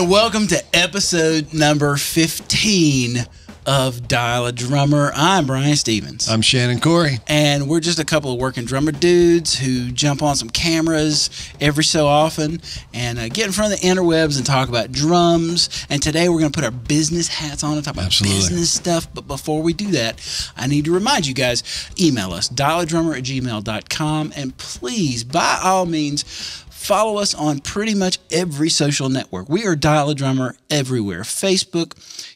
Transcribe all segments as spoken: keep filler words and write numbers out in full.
right, welcome to episode number fifteen of Dial-A-Drummer. I'm Brian Stephens. I'm Shannon Kori. And we're just a couple of working drummer dudes who jump on some cameras every so often and uh, get in front of the interwebs and talk about drums. And today we're going to put our business hats on and talk about Absolutely. business stuff. But before we do that, I need to remind you guys, email us, dial a drummer at gmail dot com. And please, by all means, follow us on pretty much every social network. We are Dial-A-Drummer everywhere. Facebook,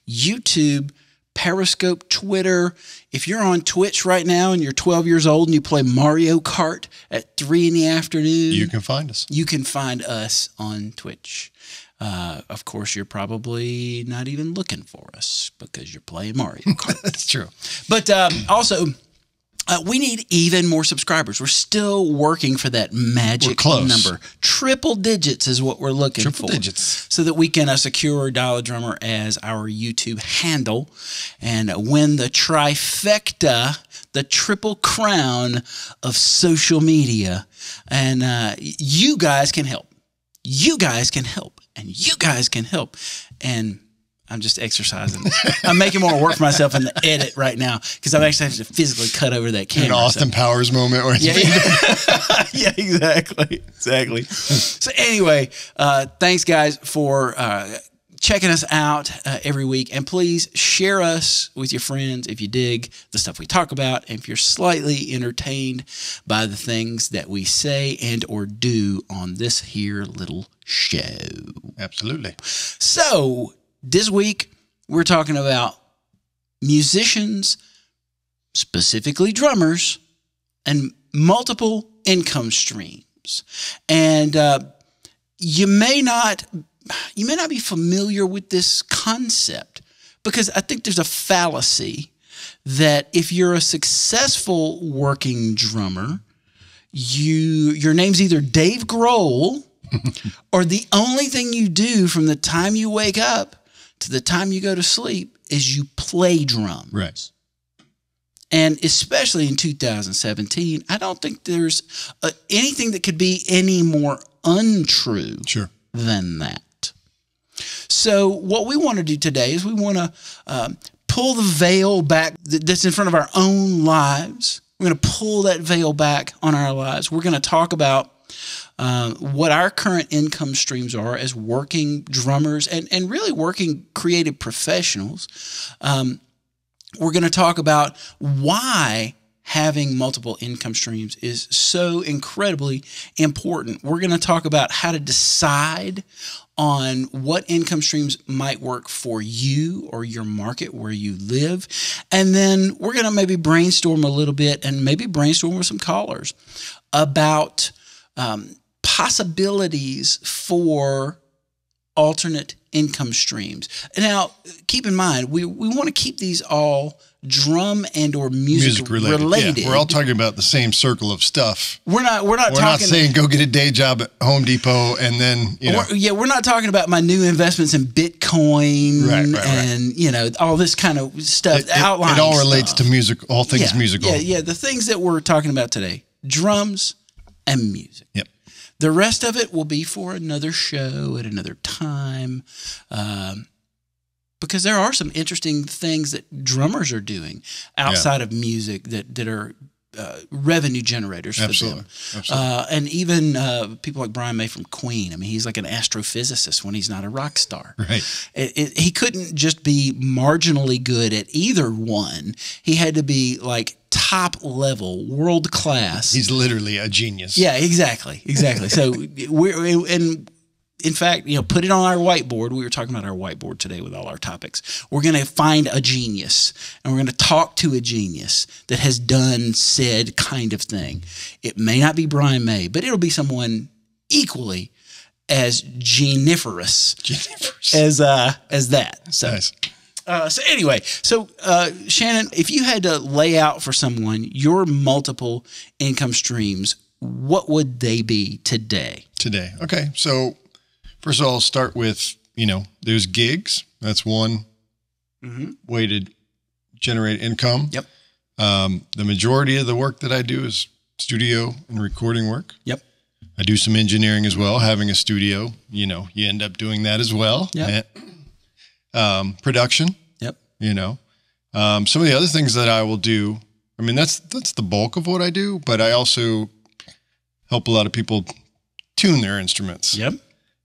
YouTube, Periscope, Twitter. If you're on Twitch right now and you're twelve years old and you play Mario Kart at three in the afternoon, you can find us. You can find us on Twitch. Uh, of course, you're probably not even looking for us because you're playing Mario Kart. That's true. But um, also... Uh, we need even more subscribers. We're still working for that magic number. Triple digits is what we're looking Triple for. Triple digits. So that we can uh, secure Dial-A-Drummer as our YouTube handle and uh, win the trifecta, the triple crown of social media. And uh, you guys can help. You guys can help. And you guys can help. And... I'm just exercising. I'm making more work for myself in the edit right now because I'm actually having to physically cut over that camera. An Austin so. Powers moment. Where yeah, yeah. yeah, exactly. Exactly. So anyway, uh, thanks, guys, for uh, checking us out uh, every week. And please share us with your friends if you dig the stuff we talk about and if you're slightly entertained by the things that we say and or do on this here little show. Absolutely. So... this week, we're talking about musicians, specifically drummers, and multiple income streams. And uh, you may not, you may not be familiar with this concept because I think there's a fallacy that if you're a successful working drummer, you your name's either Dave Grohl or the only thing you do from the time you wake up to the time you go to sleep is you play drums. Right. And especially in two thousand seventeen, I don't think there's uh, anything that could be any more untrue sure. than that. So what we want to do today is we want to um, pull the veil back th that's in front of our own lives. We're going to pull that veil back on our lives. We're going to talk about Uh, what our current income streams are as working drummers and, and really working creative professionals. Um, we're going to talk about why having multiple income streams is so incredibly important. We're going to talk about how to decide on what income streams might work for you or your market where you live. And then we're going to maybe brainstorm a little bit and maybe brainstorm with some callers about Um, possibilities for alternate income streams. Now, keep in mind, we, we want to keep these all drum and or music, music related. related. Yeah. We're all talking about the same circle of stuff. We're not we're not we're talking not saying go get a day job at Home Depot and then you know. We're, yeah, we're not talking about my new investments in Bitcoin right, right, and right. you know all this kind of stuff. It, it, outlining it all relates stuff. to music, all things yeah, musical. Yeah, yeah. The things that we're talking about today, drums and music. Yep. The rest of it will be for another show at another time, um, because there are some interesting things that drummers are doing outside yeah. of music that that are uh, revenue generators for Absolutely. them. Absolutely. Uh, and even uh, people like Brian May from Queen. I mean, he's like an astrophysicist when he's not a rock star. Right. It, it, he couldn't just be marginally good at either one. He had to be like top level, world class. He's literally a genius. Yeah, exactly, exactly. So we're and in fact, you know, put it on our whiteboard. We were talking about our whiteboard today with all our topics. We're going to find a genius, and we're going to talk to a genius that has done said kind of thing. It may not be Brian May, but it'll be someone equally as geniferous, geniferous. as uh, as that. So. Nice. Uh, so anyway, so uh, Shannon, if you had to lay out for someone your multiple income streams, what would they be today? Today. Okay. So first of all, I'll start with, you know, there's gigs. That's one mm-hmm. way to generate income. Yep. Um, the majority of the work that I do is studio and recording work. Yep. I do some engineering as well. Having a studio, you know, you end up doing that as well. Yeah. Um, production. Yep. You know, um, some of the other things that I will do. I mean, that's that's the bulk of what I do, but I also help a lot of people tune their instruments. Yep.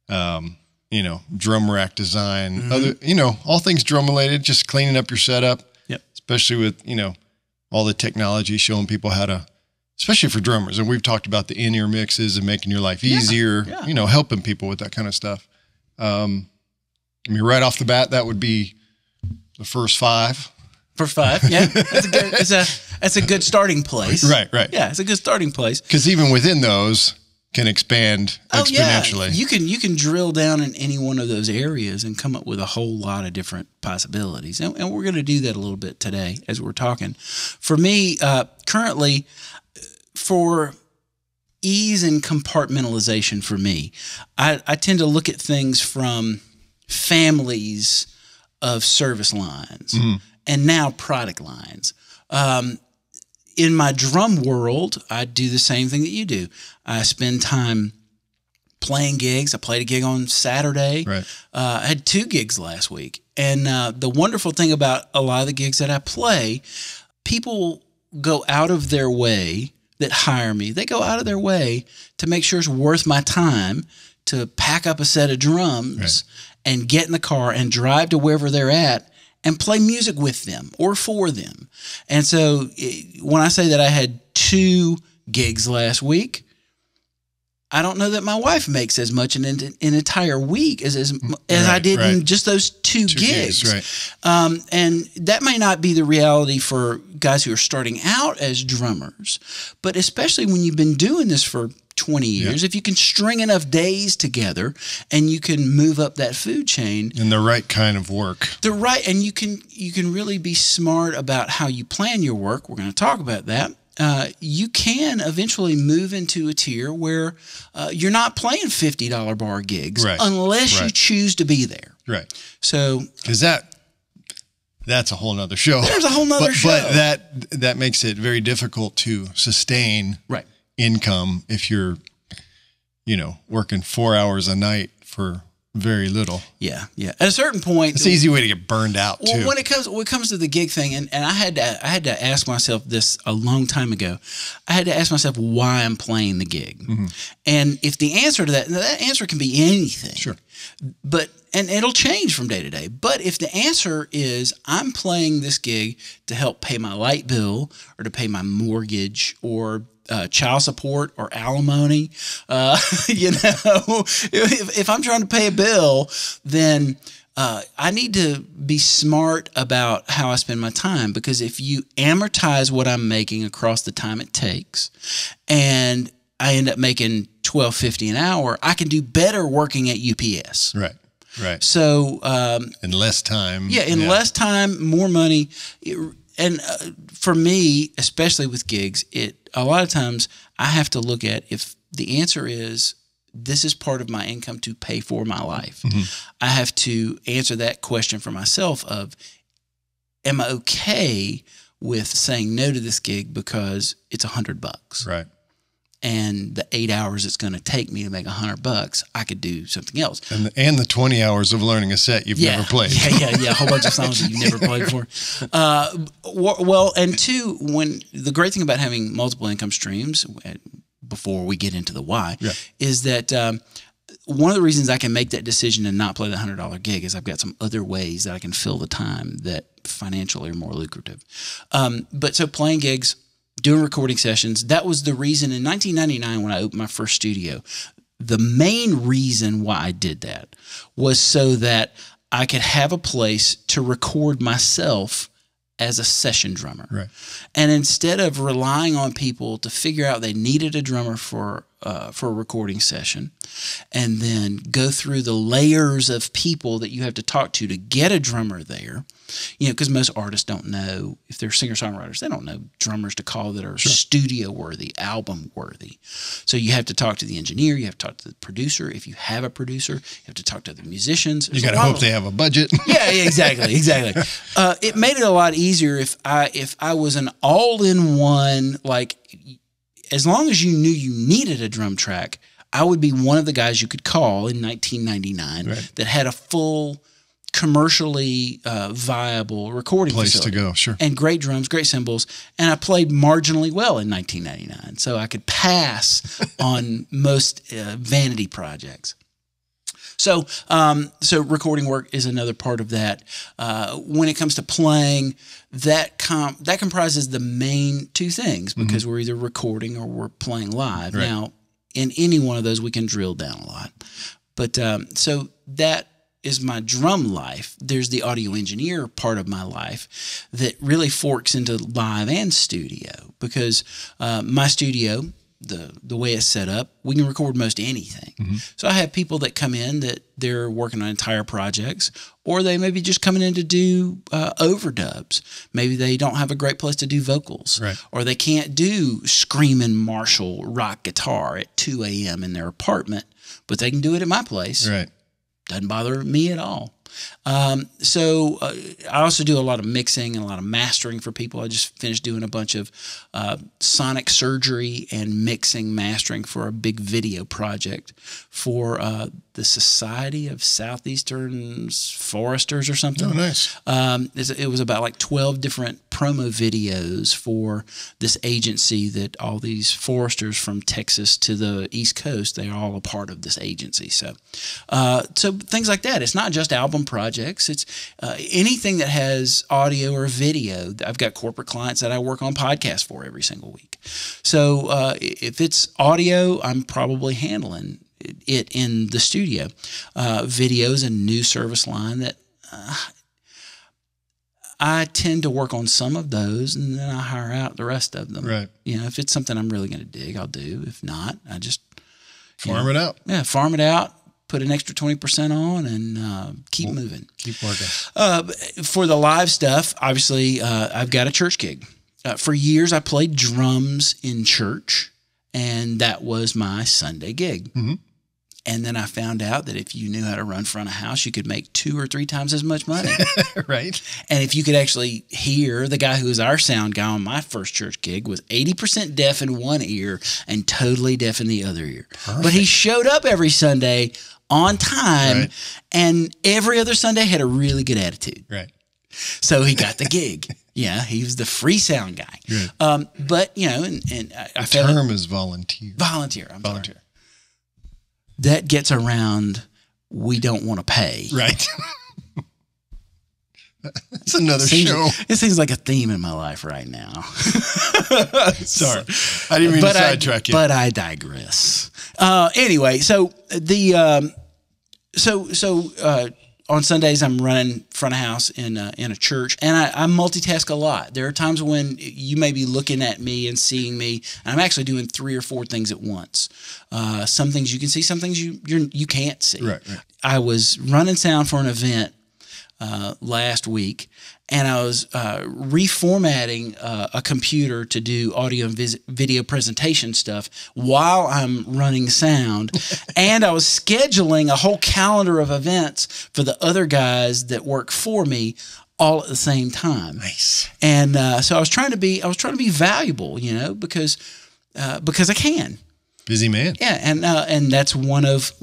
Um, you know, drum rack design, mm-hmm. other, you know, all things drum related. Just cleaning up your setup. Yep. Especially with, you know, all the technology, showing people how to, especially for drummers. And we've talked about the in-ear mixes and making your life easier, yeah, yeah. you know, helping people with that kind of stuff. Um, I mean, right off the bat, that would be the first five. First five, yeah. That's a good, that's a, that's a good starting place. Right, right. Yeah, it's a good starting place. Because even within those can expand oh, exponentially. Yeah. You can, you can drill down in any one of those areas and come up with a whole lot of different possibilities. And, and we're going to do that a little bit today as we're talking. For me, uh, currently... for ease and compartmentalization for me, I, I tend to look at things from families of service lines mm-hmm. and now product lines. Um, in my drum world, I do the same thing that you do. I spend time playing gigs. I played a gig on Saturday. Right. Uh, I had two gigs last week. And uh, the wonderful thing about a lot of the gigs that I play, people go out of their way that hire me, they go out of their way to make sure it's worth my time to pack up a set of drums right. and get in the car and drive to wherever they're at and play music with them or for them. And so when I say that I had two gigs last week, I don't know that my wife makes as much in an, an entire week as as, as right, I did right. in just those two, two gigs. gigs right. um, and that may not be the reality for guys who are starting out as drummers, but especially when you've been doing this for twenty years, yeah. if you can string enough days together and you can move up that food chain. And the right kind of work. The right, and you can, you can really be smart about how you plan your work. We're going to talk about that. Uh, you can eventually move into a tier where uh, you're not playing fifty dollar bar gigs right. unless right. you choose to be there. Right. So because that that's a whole nother show. There's a whole nother but, show. But that that makes it very difficult to sustain right. income if you're, you know, working four hours a night for very little. Yeah, yeah. At a certain point, it's an easy way to get burned out. Well, too. when it comes when it comes to the gig thing, and, and I had to I had to ask myself this a long time ago. I had to ask myself why I'm playing the gig, mm-hmm. and if the answer to that that answer can be anything, sure. But and it'll change from day to day. But if the answer is I'm playing this gig to help pay my light bill or to pay my mortgage or Uh, child support or alimony, uh, you know, if, if I'm trying to pay a bill, then uh, I need to be smart about how I spend my time, because if you amortize what I'm making across the time it takes and I end up making twelve fifty an hour, I can do better working at U P S. Right. Right. So, um, in less time. Yeah. In yeah. less time, more money. It, and uh, for me, especially with gigs, it, a lot of times I have to look at if the answer is this is part of my income to pay for my life. Mm-hmm. I have to answer that question for myself of, am I okay with saying no to this gig because it's a hundred bucks? Right. And the eight hours it's going to take me to make a hundred bucks, I could do something else. And the, and the twenty hours of learning a set you've yeah, never played. Yeah, yeah, yeah. A whole bunch of songs that you've never played before. Uh, well, and two, when the great thing about having multiple income streams, before we get into the why, yeah. is that um, one of the reasons I can make that decision and not play the hundred dollar gig is I've got some other ways that I can fill the time that financially are more lucrative. Um, but so playing gigs, doing recording sessions, that was the reason in nineteen ninety-nine when I opened my first studio. The main reason why I did that was so that I could have a place to record myself as a session drummer. Right. And instead of relying on people to figure out they needed a drummer for uh, for a recording session and then go through the layers of people that you have to talk to to get a drummer there, you know, because most artists don't know, if they're singer-songwriters, they don't know drummers to call that are sure. studio-worthy, album-worthy. So you have to talk to the engineer, you have to talk to the producer. If you have a producer, you have to talk to the musicians. There's you got to hope they have a budget. Yeah, yeah, exactly, exactly. Uh, it made it a lot easier if I, if I was an all-in-one, like, as long as you knew you needed a drum track, I would be one of the guys you could call in nineteen ninety-nine right. that had a full commercially uh, viable recording place facility. to go, sure. And great drums, great cymbals, and I played marginally well in nineteen ninety-nine, so I could pass on most uh, vanity projects. So, um, so recording work is another part of that. Uh, when it comes to playing, that com that comprises the main two things because mm-hmm. we're either recording or we're playing live. Right. Now, in any one of those, we can drill down a lot, but um, so that. Is my drum life. There's the audio engineer part of my life that really forks into live and studio because uh, my studio, the the way it's set up, we can record most anything. Mm-hmm. So I have people that come in that they're working on entire projects, or they may be just coming in to do uh, overdubs. Maybe they don't have a great place to do vocals, right. or they can't do screaming Marshall rock guitar at two A M in their apartment, but they can do it at my place. Right. Doesn't bother me at all. Um, so uh, I also do a lot of mixing and a lot of mastering for people. I just finished doing a bunch of uh, sonic surgery and mixing, mastering for a big video project for uh, the Society of Southeastern Foresters or something. Oh, nice. Um, it was about like twelve different promo videos for this agency that all these foresters from Texas to the East Coast, they're all a part of this agency. So, uh, so things like that. It's not just album projects. It's uh, anything that has audio or video. I've got corporate clients that I work on podcasts for every single week. So uh, if it's audio, I'm probably handling it in the studio. Uh, video is a new service line that uh, I tend to work on some of those and then I hire out the rest of them. Right. You know, if it's something I'm really going to dig, I'll do. If not, I just farm know, it out. Yeah. Farm it out. Put an extra twenty percent on and uh, keep well, moving. Keep working. Uh, for the live stuff, obviously, uh, I've got a church gig. Uh, for years, I played drums in church, and that was my Sunday gig. Mm-hmm. And then I found out that if you knew how to run front of house, you could make two or three times as much money. Right. And if you could actually hear the guy who was our sound guy on my first church gig was eighty percent deaf in one ear and totally deaf in the other ear. Perfect. But he showed up every Sunday on time, right. and every other Sunday had a really good attitude. Right. So he got the gig. Yeah, he was the free sound guy. Good. Um, but, you know, and, and I, I felt... The term is volunteer. Volunteer. I'm volunteer. Sorry. That gets around, we don't want to pay. Right. It's another it seems, show. It seems like a theme in my life right now. Sorry. I didn't mean but to sidetrack you. But I digress. Uh, anyway, so the um, so so uh, on Sundays I'm running front of house in uh, in a church, and I, I multitask a lot. There are times when you may be looking at me and seeing me, and I'm actually doing three or four things at once. Uh, some things you can see, some things you you're, you can't see. Right, right. I was running sound for an event uh, last week. And I was uh, reformatting uh, a computer to do audio and vis video presentation stuff while I'm running sound. And I was scheduling a whole calendar of events for the other guys that work for me all at the same time. Nice. And uh, so I was trying to be, I was trying to be valuable, you know, because, uh, because I can. Busy man. Yeah. And, uh, and that's one of...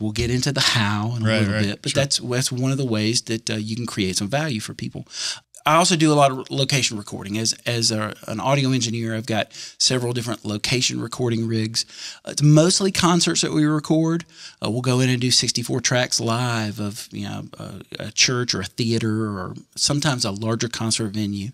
We'll get into the how in a right, little right, bit, but sure. that's that's one of the ways that uh, you can create some value for people. I also do a lot of location recording. As as a, an audio engineer, I've got several different location recording rigs. Uh, it's mostly concerts that we record. Uh, we'll go in and do sixty-four tracks live of you know a, a church or a theater or sometimes a larger concert venue.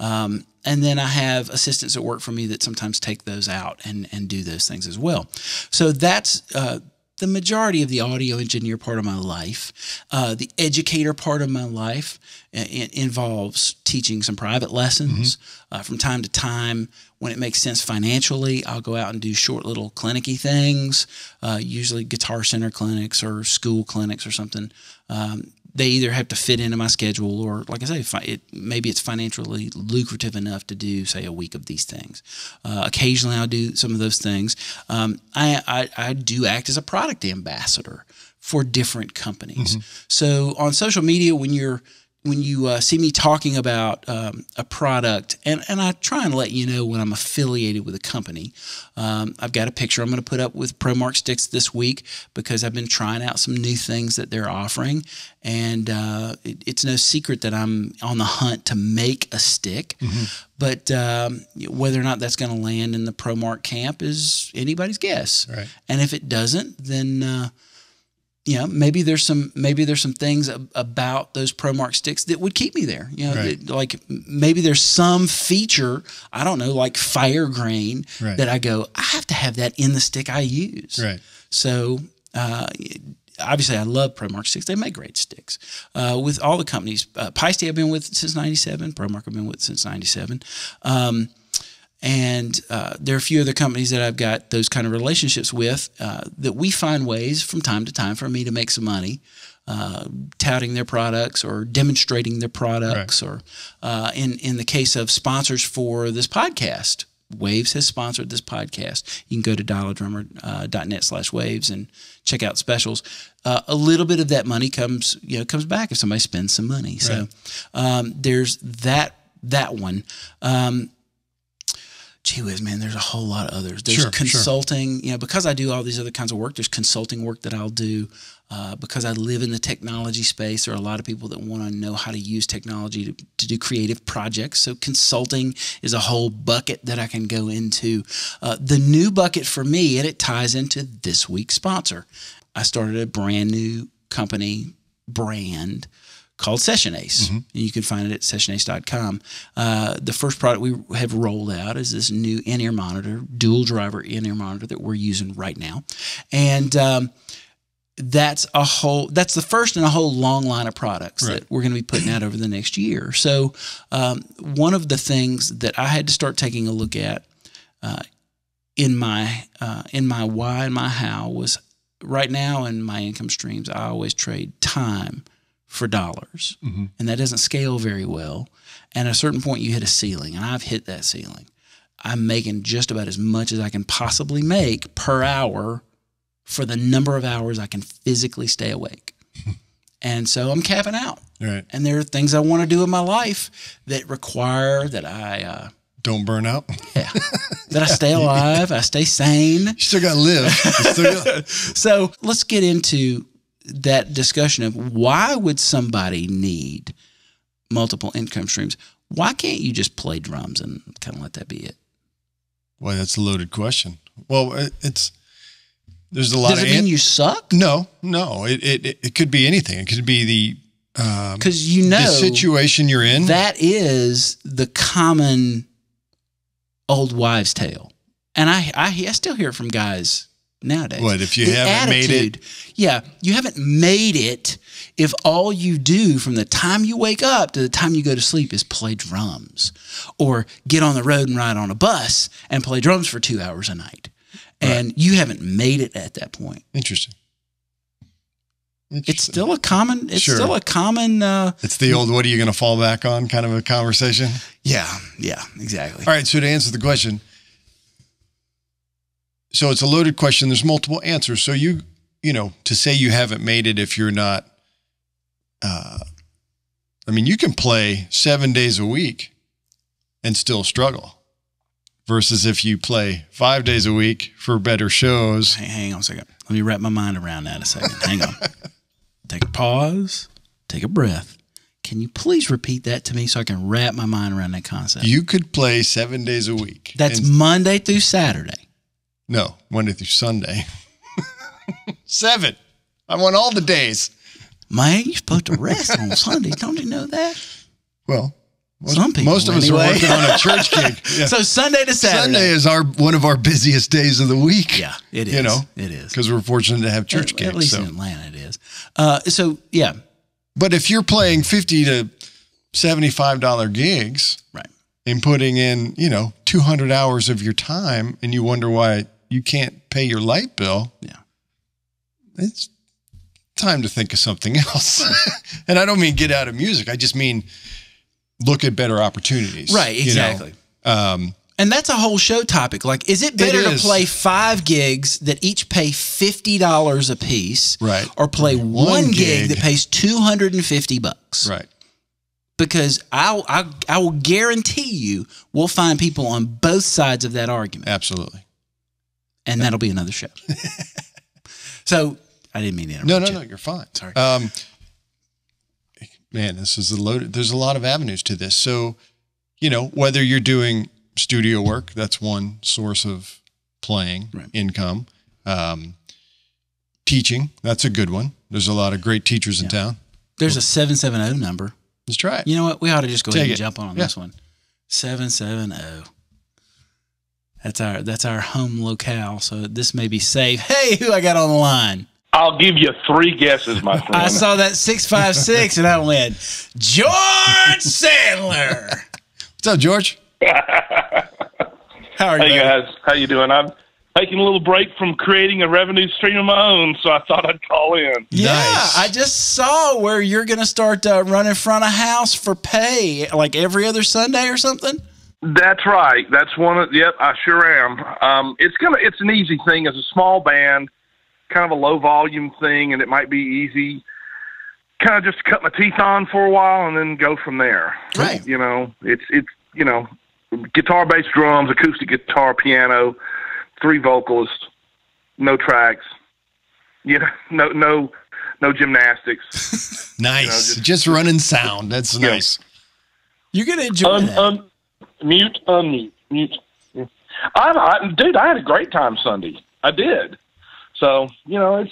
Um, and then I have assistants that work for me that sometimes take those out and and do those things as well. So that's. Uh, The majority of the audio engineer part of my life, uh, the educator part of my life it involves teaching some private lessons. Mm-hmm. uh, from time to time, when it makes sense financially, I'll go out and do short little clinicky things, uh, usually Guitar Center clinics or school clinics or something. Um, they either have to fit into my schedule or, like I say, it, maybe it's financially lucrative enough to do, say, a week of these things. Uh, occasionally, I'll do some of those things. Um, I, I, I do act as a product ambassador for different companies. Mm-hmm. So on social media, when you're when you uh, see me talking about um, a product, and, and I try and let you know when I'm affiliated with a company. Um, I've got a picture I'm going to put up with ProMark Sticks this week because I've been trying out some new things that they're offering. And uh, it, it's no secret that I'm on the hunt to make a stick. Mm-hmm. But um, whether or not that's going to land in the ProMark camp is anybody's guess. Right. And if it doesn't, then... Uh, You know, maybe there's some maybe there's some things ab about those ProMark sticks that would keep me there. You know, right. that, like maybe there's some feature, I don't know, like fire grain, right. that I go, I have to have that in the stick I use. Right. So uh, obviously, I love ProMark sticks. They make great sticks. Uh, with all the companies, uh, Piesty I've been with since ninety-seven. ProMark I've been with since ninety-seven. Um, And uh, there are a few other companies that I've got those kind of relationships with uh, that we find ways from time to time for me to make some money uh, touting their products or demonstrating their products. Right. Or uh, in, in the case of sponsors for this podcast, Waves has sponsored this podcast. You can go to dial a drummer dot net uh, slash waves and check out specials. Uh, a little bit of that money comes, you know, comes back if somebody spends some money. Right. So um, there's that, that one. Um, Gee whiz, man, there's a whole lot of others. There's sure, consulting, sure. you know, because I do all these other kinds of work, there's consulting work that I'll do. Uh, because I live in the technology space, there are a lot of people that want to know how to use technology to, to do creative projects. So consulting is a whole bucket that I can go into. Uh, the new bucket for me, and it ties into this week's sponsor. I started a brand new company brand called Session Ace. Mm-hmm. And you can find it at session ace dot com. Uh, the first product we have rolled out is this new in-ear monitor, dual driver in-ear monitor that we're using right now. And um, that's a whole, that's the first in a whole long line of products right. that we're going to be putting out over the next year. So um, one of the things that I had to start taking a look at uh, in my, uh, in my why and my how was right now in my income streams, I always trade time for dollars. Mm-hmm. And that doesn't scale very well. And at a certain point you hit a ceiling, and I've hit that ceiling. I'm making just about as much as I can possibly make per hour for the number of hours I can physically stay awake. And so I'm capping out. Right. And there are things I want to do in my life that require that I, uh, don't burn out. Yeah. That I stay alive. I stay sane. You still got to live. Still gotta... So let's get into that discussion of why would somebody need multiple income streams? Why can't you just play drums and kind of let that be it? Well, that's a loaded question. Well, it's, there's a lot of, does it mean you suck? No, no, it, it, it could be anything. It could be the, um, cause you know, the situation you're in. That is the common old wives tale. And I, I, I still hear it from guys nowadays. What if you the haven't attitude, made it? Yeah, you haven't made it if all you do from the time you wake up to the time you go to sleep is play drums or get on the road and ride on a bus and play drums for two hours a night. And right. you haven't made it at that point. Interesting. Interesting. It's still a common, it's sure. still a common. Uh, it's the old, what are you going to fall back on kind of a conversation? Yeah, yeah, exactly. All right, so to answer the question, so it's a loaded question. There's multiple answers. So you, you know, to say you haven't made it if you're not, uh, I mean, you can play seven days a week and still struggle versus if you play five days a week for better shows. Hang, hang on a second. Let me wrap my mind around that a second. Hang on. Take a pause. Take a breath. Can you please repeat that to me so I can wrap my mind around that concept? You could play seven days a week. That's Monday through Saturday. No, Monday through Sunday. Seven. I want all the days. Man, you're supposed to rest on Sundays. Don't you know that? Well, most, Some people, most of anyway. us are working on a church gig. Yeah. So Sunday to Saturday. Sunday is our one of our busiest days of the week. Yeah, it is. You know, it is. Because we're fortunate to have church at, gigs. At least so. in Atlanta it is. Uh, so, yeah. But if you're playing fifty to seventy-five dollar gigs. Right. And putting in, you know, two hundred hours of your time and you wonder why you can't pay your light bill. Yeah. It's time to think of something else. And I don't mean get out of music. I just mean look at better opportunities. Right. Exactly. You know? Um, and that's a whole show topic. Like, is it better it is. to play five gigs that each pay fifty dollars a piece? Right. Or play one, one gig, gig that pays two hundred fifty bucks? Right. Because I I I will guarantee you we'll find people on both sides of that argument. Absolutely. And that'll be another show. So I didn't mean to interrupt. No, no, you. no, you're fine. Sorry. Um, man, this is a loaded, there's a lot of avenues to this. So, you know, whether you're doing studio work, that's one source of playing right. income. Um, teaching, that's a good one. There's a lot of great teachers in yeah. town. There's a seven seven zero number. Let's try it. You know what? We ought to just go Take ahead and it. jump on yeah. this one. seven seven zero. That's our that's our home locale, so this may be safe. Hey, who I got on the line? I'll give you three guesses, my friend. I saw that six five six, and I went, George Sandler. What's up, George? How are hey you? Hey, guys. How you doing? I'm taking a little break from creating a revenue stream of my own, so I thought I'd call in. Yeah, nice. I just saw where you're going to start uh, running front of house for pay, like every other Sunday or something? That's right. That's one of, yep, I sure am. Um, it's gonna, it's an easy thing as a small band, kind of a low volume thing. And it might be easy kind of just cut my teeth on for a while and then go from there. Right. You know, it's, it's, you know, guitar, bass, drums, acoustic guitar, piano, three vocalists, no tracks, you know, no, no, no gymnastics. Nice. You know, just, just running sound. That's yeah. nice. You're going to enjoy um, that. Um, Mute, unmute, mute. I, I, dude, I had a great time Sunday. I did. So, you know, it's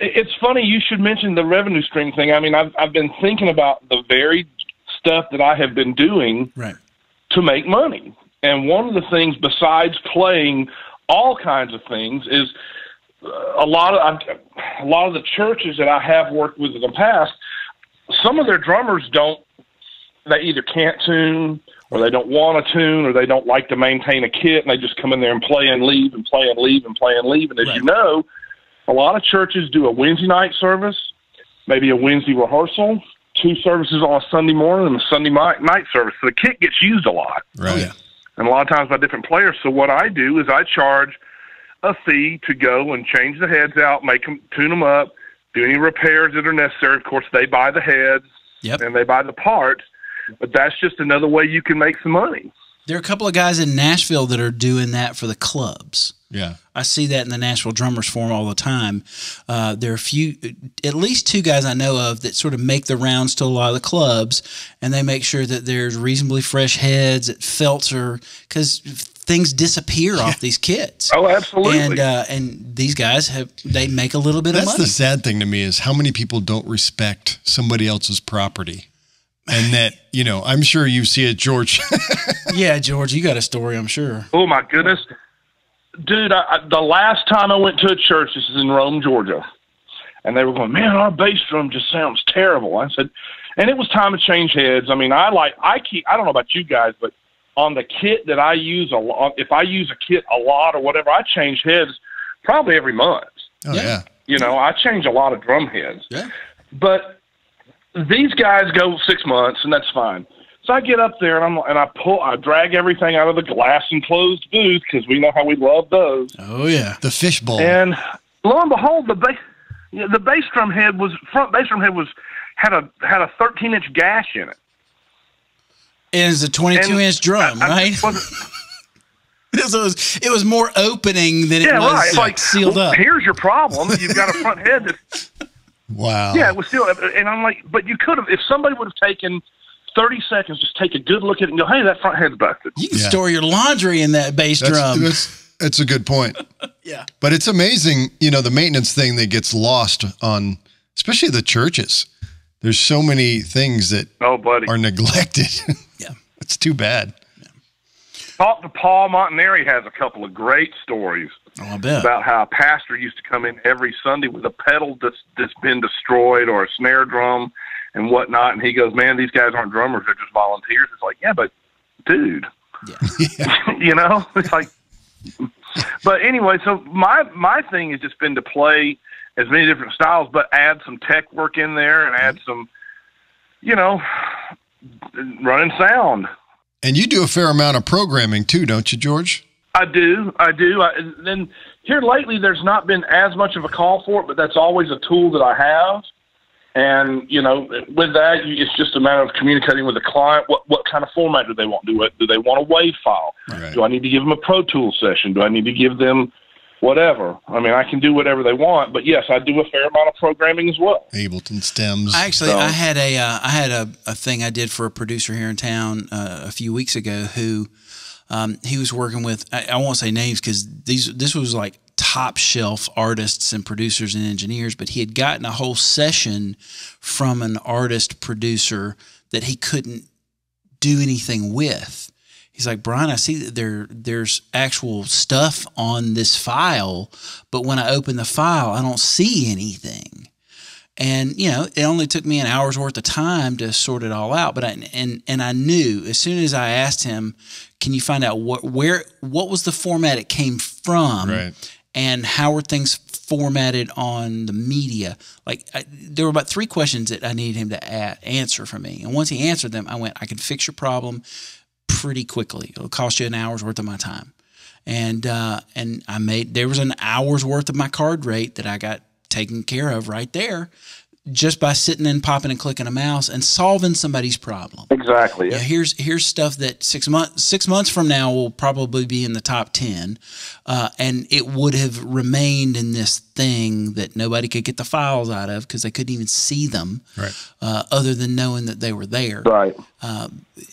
it's funny you should mention the revenue stream thing. I mean, I've, I've been thinking about the very stuff that I have been doing right. to make money. And one of the things besides playing all kinds of things is a lot of, a lot of the churches that I have worked with in the past, some of their drummers don't, they either can't tune or they don't want to tune, or they don't like to maintain a kit, and they just come in there and play and leave and play and leave and play and leave. And as right. you know, a lot of churches do a Wednesday night service, maybe a Wednesday rehearsal, two services on a Sunday morning, and a Sunday night service. So the kit gets used a lot. Right. And a lot of times by different players. So what I do is I charge a fee to go and change the heads out, make them, tune them up, do any repairs that are necessary. Of course, they buy the heads, yep. and they buy the parts. But that's just another way you can make some money. There are a couple of guys in Nashville that are doing that for the clubs. Yeah. I see that in the Nashville Drummers Forum all the time. Uh, there are a few, at least two guys I know of that sort of make the rounds to a lot of the clubs, and they make sure that there's reasonably fresh heads, that felts are, because things disappear off these kits. Oh, absolutely. And uh, and these guys, have they make a little bit That's of money. That's the sad thing to me is how many people don't respect somebody else's property. And that, you know, I'm sure you see it, George. Yeah, George, you got a story, I'm sure. Oh, my goodness. Dude, I, I, the last time I went to a church, this is in Rome, Georgia, and they were going, man, our bass drum just sounds terrible. I said, and it was time to change heads. I mean, I like, I keep, I don't know about you guys, but on the kit that I use a lot, if I use a kit a lot or whatever, I change heads probably every month. Oh, yeah. yeah. You know, I change a lot of drum heads. Yeah. But these guys go six months, and that's fine. So I get up there, and I'm and I pull, I drag everything out of the glass enclosed booth because we know how we love those. Oh yeah, the fishbowl. And lo and behold, the bass, the bass drum head was front bass drum head was had a had a thirteen inch gash in it. It was a twenty-two inch drum, I, I, right? Wasn't, it was it was more opening than yeah, it was right. It's like, sealed well, up. Here's your problem: you've got a front head that's... Wow. Yeah, it was still, and I'm like, but you could have, if somebody would have taken thirty seconds, just take a good look at it and go, hey, that front head's busted. You can yeah. store your laundry in that bass that's, drum. That's, that's a good point. Yeah. But it's amazing, you know, the maintenance thing that gets lost on, especially the churches. There's so many things that oh, buddy. are neglected. Yeah. It's too bad. Yeah. Talk to Paul Montaneri has a couple of great stories. Oh, about how a pastor used to come in every Sunday with a pedal that's, that's been destroyed or a snare drum and whatnot. And he goes, man, these guys aren't drummers. They're just volunteers. It's like, yeah, but dude, yeah. you know, it's like, but anyway, so my, my thing has just been to play as many different styles, but add some tech work in there and add some, you know, running sound. And you do a fair amount of programming too, don't you, George? I do, I do. I, and then here lately, there's not been as much of a call for it, but that's always a tool that I have. And, you know, with that, it's just a matter of communicating with the client. What what kind of format do they want? Do, do they want a WAV file? Right. Do I need to give them a Pro Tools session? Do I need to give them whatever? I mean, I can do whatever they want. But, yes, I do a fair amount of programming as well. Ableton stems. I actually, so. I had, a, uh, I had a, a thing I did for a producer here in town uh, a few weeks ago who um, he was working with. I, I won't say names because these this was like top shelf artists and producers and engineers, but he had gotten a whole session from an artist producer that he couldn't do anything with. He's like, Brian, I see that there there's actual stuff on this file, but when I open the file, I don't see anything. And, you know, it only took me an hour's worth of time to sort it all out. But I, and, and I knew as soon as I asked him, can you find out what, where, what was the format it came from? Right. And how are things formatted on the media? Like, I, there were about three questions that I needed him to add, answer for me. And once he answered them, I went, I can fix your problem pretty quickly. It'll cost you an hour's worth of my time. And uh, and I made, there was an hour's worth of my card rate that I got taken care of right there, just by sitting and popping and clicking a mouse and solving somebody's problem. Exactly. Yeah. You know, here's here's stuff that six months six months from now will probably be in the top ten, uh, and it would have remained in this thing that nobody could get the files out of because they couldn't even see them, right? Uh, other than knowing that they were there, right? Uh,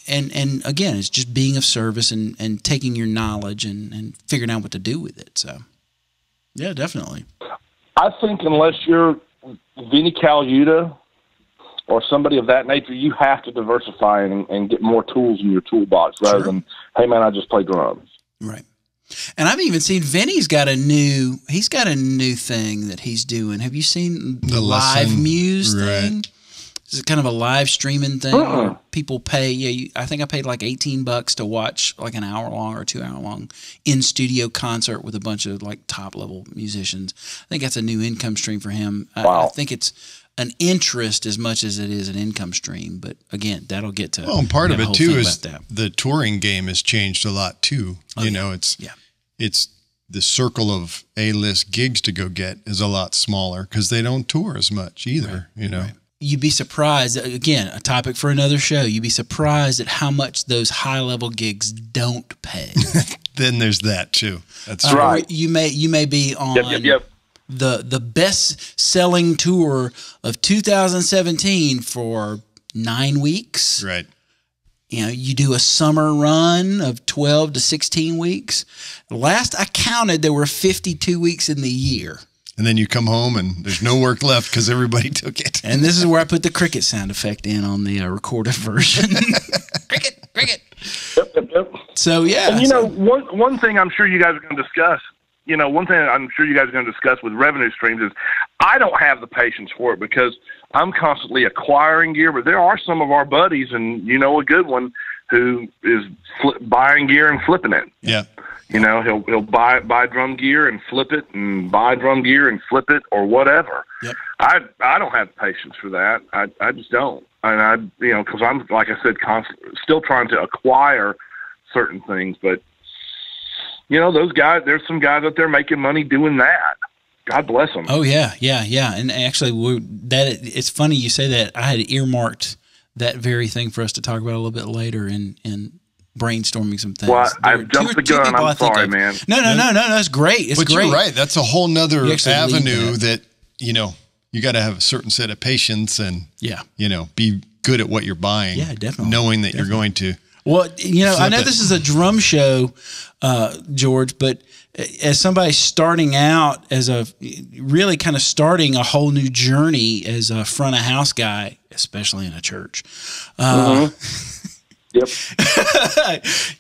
and and again, it's just being of service and and taking your knowledge and and figuring out what to do with it. So, yeah, definitely. I think unless you're Vinnie Caliuta or somebody of that nature, you have to diversify and, and get more tools in your toolbox rather sure. than, hey, man, I just play drums. Right. And I've even seen Vinny's got a new, he's got a new thing that he's doing. Have you seen the Live lesson. Muse right. thing? Is it kind of a live streaming thing? Uh-uh. Where people pay, yeah, you, I think I paid like eighteen bucks to watch like an hour long or two hour long in studio concert with a bunch of like top level musicians. I think that's a new income stream for him. Wow. I, I think it's an interest as much as it is an income stream. But again, that'll get to. Well, and part of it too is the touring game has changed a lot too. Oh, you yeah. know, it's, yeah. it's the circle of A-list gigs to go get is a lot smaller because they don't tour as much either, right. you know. Right. You'd be surprised, again, a topic for another show, you'd be surprised at how much those high-level gigs don't pay. Then there's that, too. That's uh, right. You may you may be on yep, yep, yep. the the best-selling tour of two thousand seventeen for nine weeks. Right. You know, you do a summer run of twelve to sixteen weeks. Last I counted, there were fifty-two weeks in the year. And then you come home and there's no work left because everybody took it. And this is where I put the cricket sound effect in on the uh, recorded version. Cricket, cricket. Yep, yep, yep. So, yeah. And, you so. know, one, one thing I'm sure you guys are going to discuss, you know, one thing I'm sure you guys are going to discuss with revenue streams is I don't have the patience for it because I'm constantly acquiring gear. But there are some of our buddies, and you know a good one, who is flip, buying gear and flipping it. Yeah. You know, he'll he'll buy buy drum gear and flip it, and buy drum gear and flip it, or whatever. Yep. I I don't have patience for that. I I just don't. And I you know because I'm like I said, const- still trying to acquire certain things. But you know, those guys, there's some guys out there making money doing that. God bless them. Oh yeah, yeah, yeah. And actually, we, that it's funny you say that. I had earmarked that very thing for us to talk about a little bit later in in. brainstorming some things. Well, I've jumped the gun. I'm sorry, man. No, no, no, no, no. It's great. It's great. But you're right. That's a whole nother avenue that, you know, you got to have a certain set of patience and, yeah, you know, be good at what you're buying. Yeah, definitely. Knowing that you're going to. Well, you know, I know this is a drum show, uh, George, but as somebody starting out as a really kind of starting a whole new journey as a front of house guy, especially in a church, uh, mm-hmm. Yep.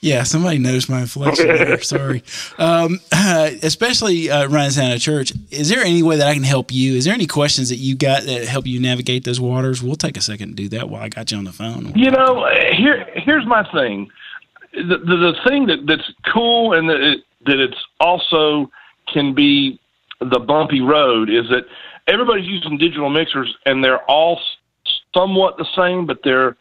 Yeah, somebody knows my inflection there. Sorry. Um, uh, especially uh, running down a church. Is there any way that I can help you? Is there any questions that you got that help you navigate those waters? We'll take a second to do that while I got you on the phone. You know, here here's my thing. The the, the thing that, that's cool and that, it, that it's also can be the bumpy road is that everybody's using digital mixers and they're all somewhat the same, but they're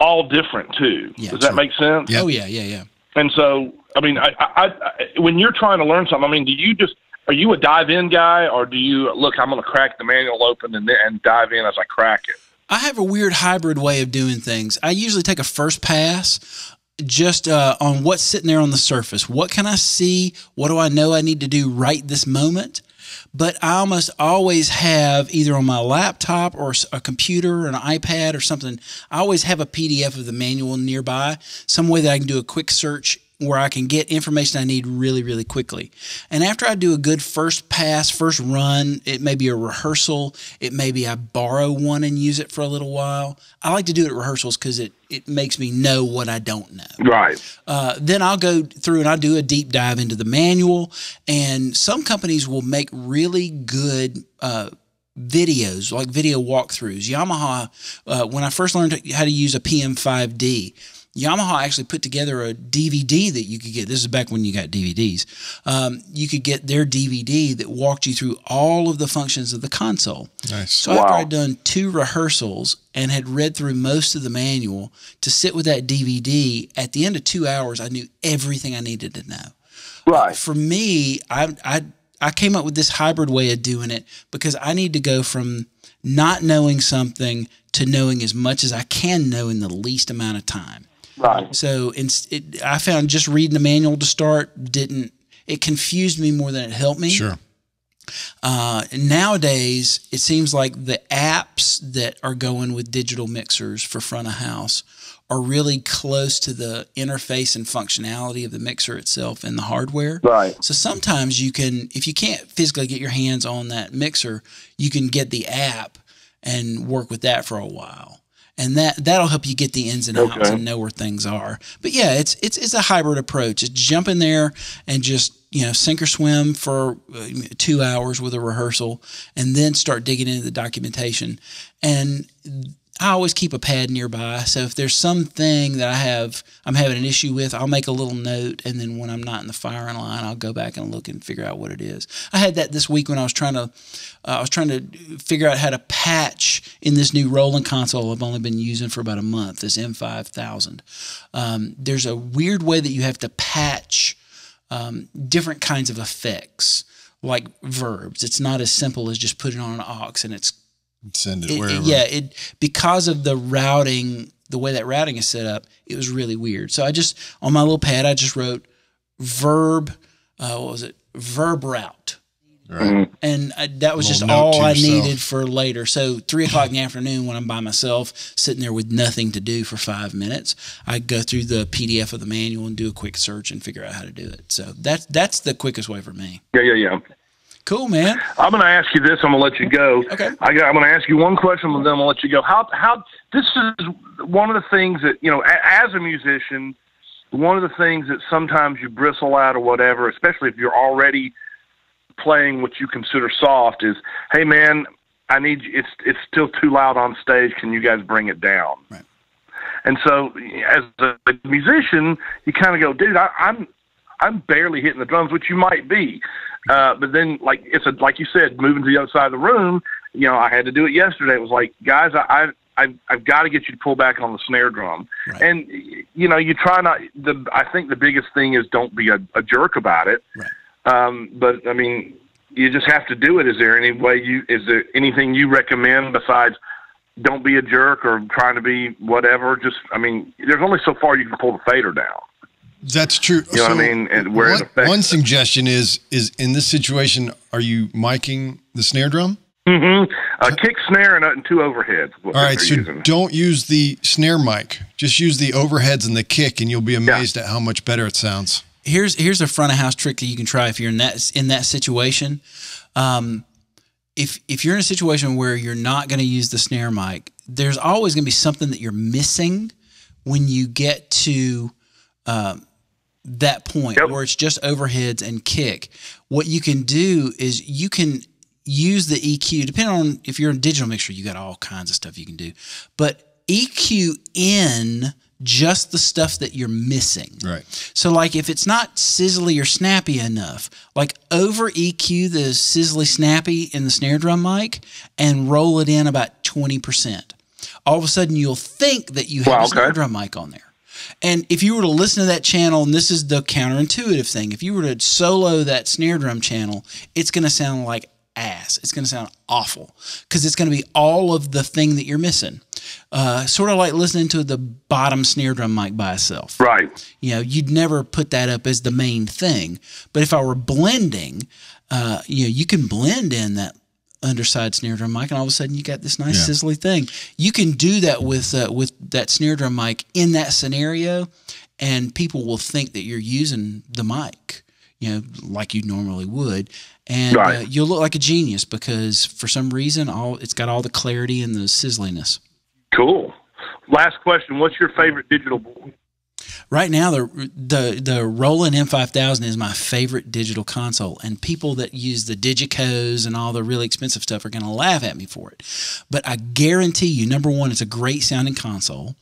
all different too. Yeah, does that true. make sense? Yeah. Oh yeah, yeah, yeah. And so, I mean, I, I, I, when you're trying to learn something, I mean, do you just are you a dive in guy, or do you look, I'm going to crack the manual open and and dive in as I crack it? I have a weird hybrid way of doing things. I usually take a first pass just uh, on what's sitting there on the surface. What can I see? What do I know I need to do right this moment? But I almost always have, either on my laptop or a computer or an iPad or something, I always have a P D F of the manual nearby, some way that I can do a quick search where I can get information I need really, really quickly. And after I do a good first pass, first run, it may be a rehearsal, it may be I borrow one and use it for a little while. I like to do it at rehearsals because it, it makes me know what I don't know. Right. Uh, then I'll go through and I'll do a deep dive into the manual. And some companies will make really good uh, videos, like video walkthroughs. Yamaha, uh, when I first learned how to use a P M five D, Yamaha actually put together a D V D that you could get. This is back when you got D V Ds. Um, you could get their D V D that walked you through all of the functions of the console. Nice. So wow. After I'd done two rehearsals and had read through most of the manual, to sit with that D V D, at the end of two hours, I knew everything I needed to know. Right. Uh, for me, I, I, I came up with this hybrid way of doing it because I need to go from not knowing something to knowing as much as I can know in the least amount of time. Right. So it, it, I found just reading the manual to start didn't – it confused me more than it helped me. Sure. Uh, and nowadays, it seems like the apps that are going with digital mixers for front of house are really close to the interface and functionality of the mixer itself and the hardware. Right. So sometimes you can – if you can't physically get your hands on that mixer, you can get the app and work with that for a while. And that, that'll help you get the ins and outs okay. and know where things are. But yeah, it's, it's, it's a hybrid approach. It's jump in there and just, you know, sink or swim for two hours with a rehearsal and then start digging into the documentation. And I always keep a pad nearby. So if there's something that I have, I'm having an issue with, I'll make a little note. And then when I'm not in the firing line, I'll go back and look and figure out what it is. I had that this week when I was trying to, uh, I was trying to figure out how to patch in this new Roland console I've only been using for about a month, this M five thousand. Um, there's a weird way that you have to patch um, different kinds of effects, like verbs. It's not as simple as just putting on an aux and it's, Send it, it wherever. Yeah, it, because of the routing, the way that routing is set up, it was really weird. So I just, on my little pad, I just wrote verb, uh, what was it? Verb route. Right. And I, that was just all I needed for later. So three o'clock in the afternoon when I'm by myself, sitting there with nothing to do for five minutes, I go through the P D F of the manual and do a quick search and figure out how to do it. So that's, that's the quickest way for me. Yeah, yeah, yeah. Cool, man. I'm going to ask you this. I'm going to let you go. Okay. I, I'm going to ask you one question, and then I'm going to let you go. How, how, this is one of the things that, you know, a, as a musician, one of the things that sometimes you bristle at or whatever, especially if you're already playing what you consider soft, is, hey, man, I need you. It's, it's still too loud on stage. Can you guys bring it down? Right. And so as a musician, you kind of go, dude, I, I'm, I'm barely hitting the drums, which you might be. Uh, but then, like it's a, like you said, moving to the other side of the room, you know, I had to do it yesterday. It was like, guys, I, I, I I've got to get you to pull back on the snare drum. Right. And, you know, you try not the, I think the biggest thing is don't be a, a jerk about it. Right. Um, but I mean, you just have to do it. Is there any way you, is there anything you recommend besides don't be a jerk or trying to be whatever? Just, I mean, there's only so far you can pull the fader down. That's true. You know so what I mean? And where one, it affects one suggestion is, is in this situation, are you miking the snare drum? Mm-hmm. A uh, kick snare and, uh, and two overheads. All right, so using. Don't use the snare mic. Just use the overheads and the kick, and you'll be amazed yeah. at how much better it sounds. Here's here's a front-of-house trick that you can try if you're in that, in that situation. Um, if, if you're in a situation where you're not going to use the snare mic, there's always going to be something that you're missing when you get to um, – that point yep. where it's just overheads and kick. What you can do is you can use the E Q, depending on if you're in digital mixer, you got all kinds of stuff you can do, but E Q in just the stuff that you're missing. Right. So like if it's not sizzly or snappy enough, like over E Q the sizzly snappy in the snare drum mic and roll it in about twenty percent. All of a sudden you'll think that you have wow, a snare okay. drum mic on there. And if you were to listen to that channel, and this is the counterintuitive thing, if you were to solo that snare drum channel, it's going to sound like ass. It's going to sound awful because it's going to be all of the thing that you're missing. Uh, sort of like listening to the bottom snare drum mic by itself. Right. You know, you'd never put that up as the main thing. But if I were blending, uh, you know, you can blend in that underside snare drum mic, and all of a sudden you got this nice yeah. sizzly thing. You can do that with uh, with that snare drum mic in that scenario, and people will think that you're using the mic, you know, like you normally would, and right. uh, you'll look like a genius because for some reason all it's got all the clarity and the sizzliness. Cool. Last question: what's your favorite digital board? Right now, the the the Roland M five thousand is my favorite digital console, and people that use the Digicos and all the really expensive stuff are going to laugh at me for it. But I guarantee you, number one, it's a great sounding console.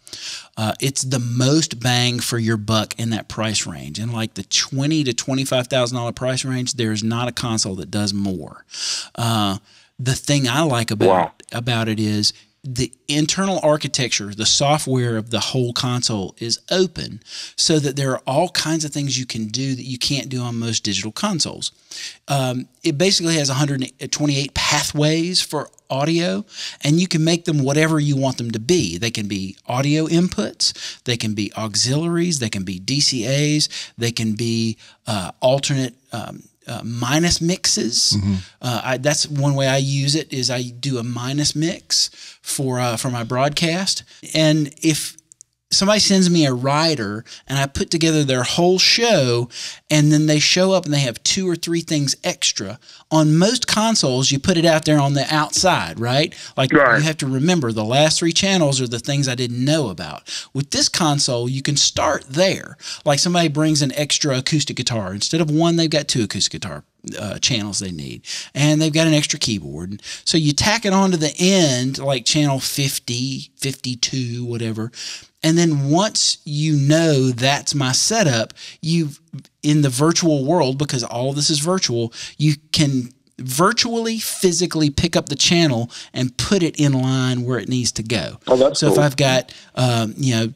Uh, it's the most bang for your buck in that price range. In like the twenty to twenty-five thousand dollar price range, there is not a console that does more. Uh, the thing I like about wow. about it is the internal architecture, the software of the whole console is open so that there are all kinds of things you can do that you can't do on most digital consoles. Um, it basically has one hundred twenty-eight pathways for audio, and you can make them whatever you want them to be. They can be audio inputs, they can be auxiliaries, they can be D C As, they can be uh, alternate um Uh, minus mixes. Mm-hmm. uh, I, that's one way I use it is I do a minus mix for uh, for my broadcast. And if somebody sends me a rider and I put together their whole show and then they show up and they have two or three things extra, on most consoles you put it out there on the outside, right? Like right. you have to remember the last three channels are the things I didn't know about. With this console, you can start there. Like somebody brings an extra acoustic guitar. Instead of one, they've got two acoustic guitar Uh, channels they need, and they've got an extra keyboard, so you tack it on to the end like channel fifty, fifty-two, whatever, and then once you know that's my setup, you've in the virtual world, because all this is virtual, you can virtually physically pick up the channel and put it in line where it needs to go. Oh, that's so cool. If I've got um, you know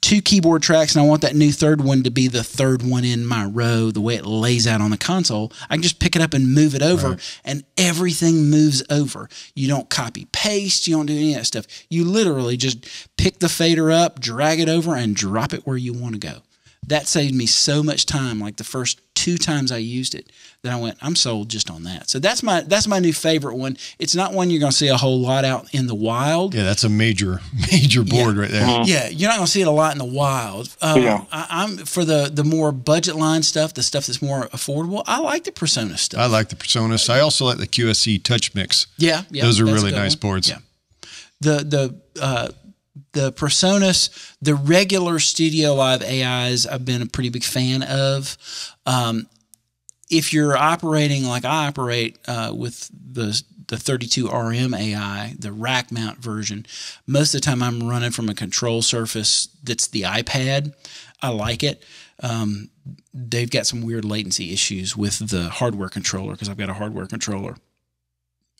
two keyboard tracks and I want that new third one to be the third one in my row, the way it lays out on the console, I can just pick it up and move it over right. and everything moves over. You don't copy paste, you don't do any of that stuff. You literally just pick the fader up, drag it over, and drop it where you want to go. That saved me so much time. Like the first two times I used it, that I went, I'm sold just on that. So that's my that's my new favorite one. It's not one you're going to see a whole lot out in the wild. Yeah, that's a major major board yeah. right there. Uh-huh. Yeah, you're not going to see it a lot in the wild. Um, yeah. I, I'm for the the more budget line stuff, the stuff that's more affordable. I like the Persona stuff. I like the Personas. I also like the Q S C Touch Mix. Yeah, yeah, those are really nice one. boards. Yeah, the the. Uh, The Personas, the regular Studio Live A Is, I've been a pretty big fan of. Um, if you're operating like I operate uh, with the the thirty-two R M A I, the rack mount version, most of the time I'm running from a control surface that's the iPad. I like it. Um, they've got some weird latency issues with the hardware controller because I've got a hardware controller.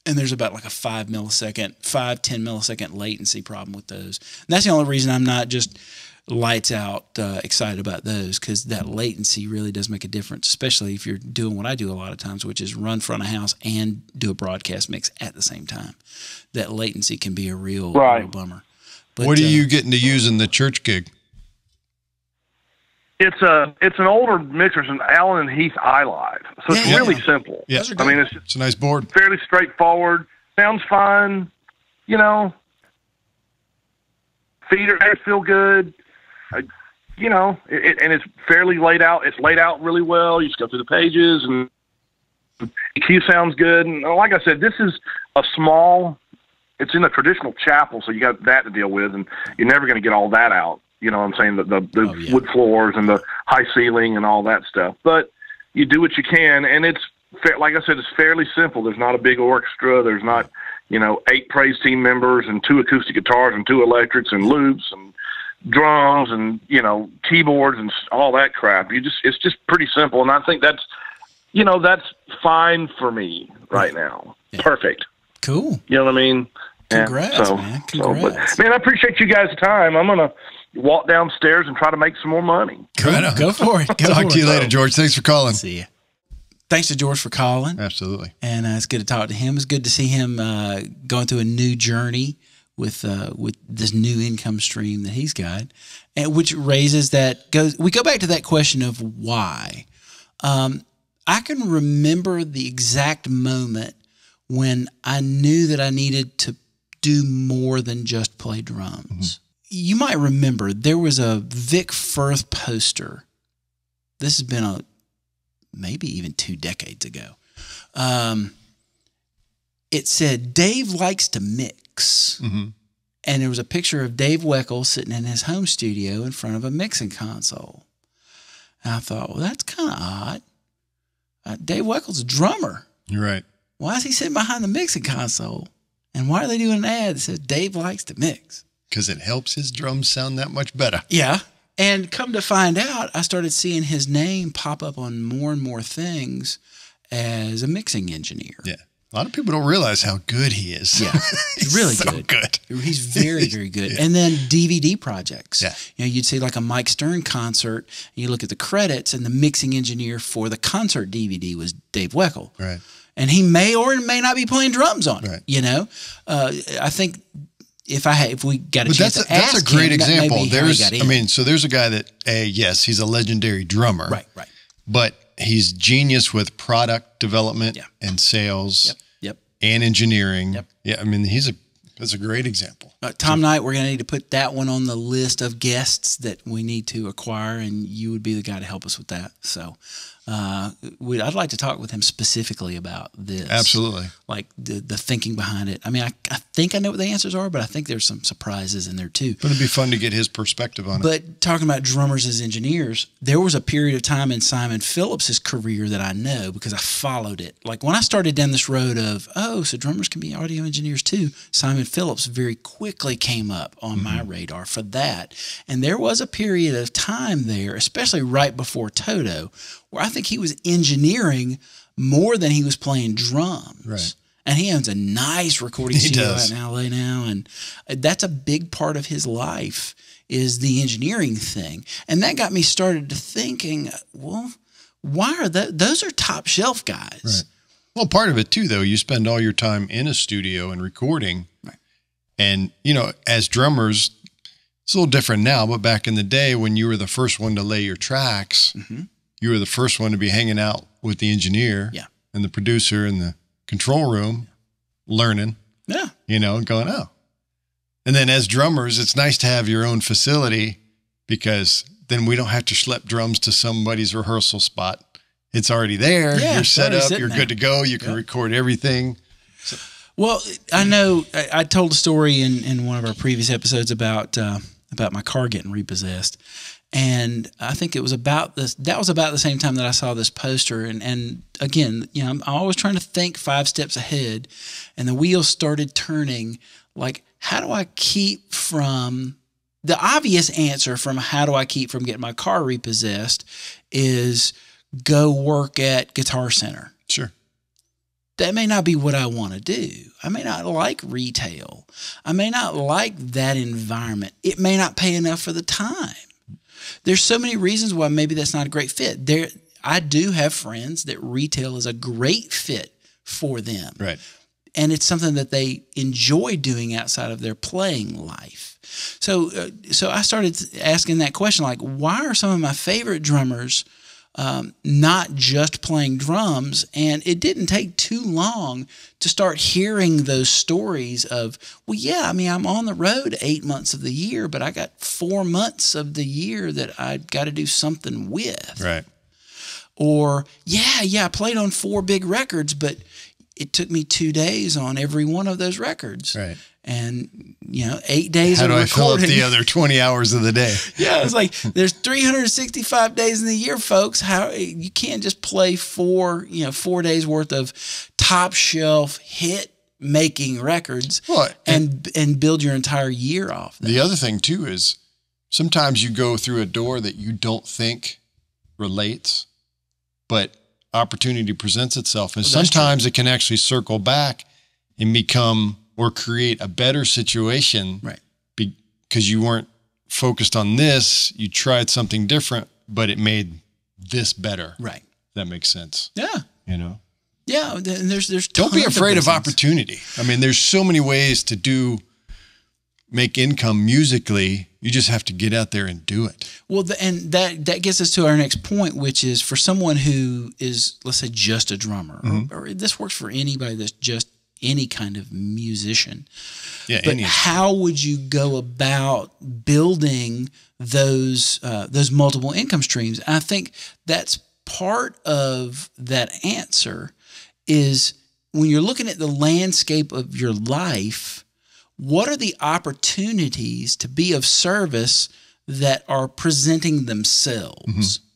And there's about like a five millisecond, five, ten millisecond latency problem with those. And that's the only reason I'm not just lights out uh, excited about those, because that latency really does make a difference, especially if you're doing what I do a lot of times, which is run front of house and do a broadcast mix at the same time. That latency can be a real, right. real bummer. But, what are uh, you getting to use in the church gig? It's a it's an older mixer, it's an Allen and Heath iLive, so it's yeah, really yeah. simple. Yeah. I mean, it's, it's a nice board, fairly straightforward. Sounds fine, you know. Feeder feel good, uh, you know, it, it, and it's fairly laid out. It's laid out really well. You just go through the pages, and the cue sounds good. And like I said, this is a small. It's in a traditional chapel, so you got that to deal with, and you're never going to get all that out. You know what I'm saying? The, the, the oh, yeah. wood floors and the high ceiling and all that stuff. But you do what you can, and it's, like I said, it's fairly simple. There's not a big orchestra. There's not, you know, eight praise team members and two acoustic guitars and two electrics and loops and drums and, you know, keyboards and all that crap. You just It's just pretty simple, and I think that's, you know, that's fine for me right now. Yeah. Perfect. Cool. You know what I mean? Congrats, yeah, so, man. Congrats. So, but, man, I appreciate you guys' time. I'm going to... walk downstairs and try to make some more money. Go, go for it. Go talk for to it. you later, George. Thanks for calling. See you. Thanks to George for calling. Absolutely. And uh, it's good to talk to him. It's good to see him uh, going through a new journey with uh, with this new income stream that he's got, and which raises that goes. We go back to that question of why. Um, I can remember the exact moment when I knew that I needed to do more than just play drums. Mm-hmm. You might remember there was a Vic Firth poster. This has been a maybe even two decades ago. Um, it said, Dave likes to mix. Mm-hmm. And there was a picture of Dave Weckl sitting in his home studio in front of a mixing console. And I thought, well, that's kind of odd. Uh, Dave Weckl's a drummer. You're right. Why is he sitting behind the mixing console? And why are they doing an ad that says Dave likes to mix? Because it helps his drums sound that much better. Yeah. And come to find out, I started seeing his name pop up on more and more things as a mixing engineer. Yeah. A lot of people don't realize how good he is. Yeah. He's really so good. good. He's very, very good. Yeah. And then D V D projects. Yeah. You know, you'd see like a Mike Stern concert, and you look at the credits, and the mixing engineer for the concert D V D was Dave Weckl. Right. And he may or may not be playing drums on it. Right. You know? Uh, I think... If I had, if we got a but chance that's a, to ask that's a great him, example. There's, I mean, so there's a guy that, a yes, he's a legendary drummer, right, right, but he's genius with product development yeah. and sales, yep, yep, and engineering. Yep. Yeah, I mean, he's a that's a great example. Uh, Tom so, Knight, we're going to need to put that one on the list of guests that we need to acquire, and you would be the guy to help us with that. So, uh, we, I'd like to talk with him specifically about this. Absolutely. Like the, the thinking behind it. I mean, I, I think I know what the answers are, but I think there's some surprises in there too. But it'd be fun to get his perspective on but it. But talking about drummers as engineers, there was a period of time in Simon Phillips' career that I know because I followed it. Like when I started down this road of, oh, so drummers can be audio engineers too, Simon Phillips very quickly came up on mm-hmm. my radar for that. And there was a period of time there, especially right before Toto, where I think he was engineering more than he was playing drums. Right. And he owns a nice recording studio out in L A now. And that's a big part of his life is the engineering thing. And that got me started to thinking, well, why are that? Those are top shelf guys. Right. Well, part of it too, though, you spend all your time in a studio and recording. Right. And, you know, as drummers, it's a little different now, but back in the day when you were the first one to lay your tracks, mm-hmm. you were the first one to be hanging out with the engineer yeah. and the producer in the control room yeah. learning, yeah, you know, going, oh. And then as drummers, it's nice to have your own facility because then we don't have to schlep drums to somebody's rehearsal spot. It's already there. Yeah, you're set up. You're there. Good to go. You can yep. record everything. So, well, I know I, I told a story in, in one of our previous episodes about, uh, about my car getting repossessed. And I think it was about this, that was about the same time that I saw this poster. And, and again, you know, I'm always trying to think five steps ahead, and the wheels started turning. Like, how do I keep from the obvious answer from how do I keep from getting my car repossessed is go work at Guitar Center. Sure. That may not be what I want to do. I may not like retail. I may not like that environment. It may not pay enough for the time. There's so many reasons why maybe that's not a great fit. There, I do have friends that retail is a great fit for them. Right. And it's something that they enjoy doing outside of their playing life. So uh, so I started asking that question, like, why are some of my favorite drummers um, not just playing drums? And it didn't take too long to start hearing those stories of, well, yeah, I mean, I'm on the road eight months of the year, but I got four months of the year that I've got to do something with. Right. Or, yeah, yeah, I played on four big records, but it took me two days on every one of those records. Right. And, you know, eight days of recording. How do I fill up the other twenty hours of the day? Yeah, it's like there's three hundred sixty-five days in the year, folks. How you can't just play four, you know, four days worth of top shelf hit making records well, and, and and build your entire year off that. The other thing too is sometimes you go through a door that you don't think relates, but opportunity presents itself, and well, sometimes it can actually circle back and become or create a better situation, right? Because you weren't focused on this, you tried something different, but it made this better. Right. That makes sense. Yeah. You know? Yeah. And there's, there's, don't be afraid of, of opportunity. I mean, there's so many ways to do, make income musically. You just have to get out there and do it. Well, the, and that, that gets us to our next point, which is for someone who is, let's say, just a drummer, mm-hmm. or, or this works for anybody that's just any kind of musician. Yeah, but how would you go about building those uh, those multiple income streams? I think that's part of that answer is when you're looking at the landscape of your life, what are the opportunities to be of service that are presenting themselves? Mm-hmm.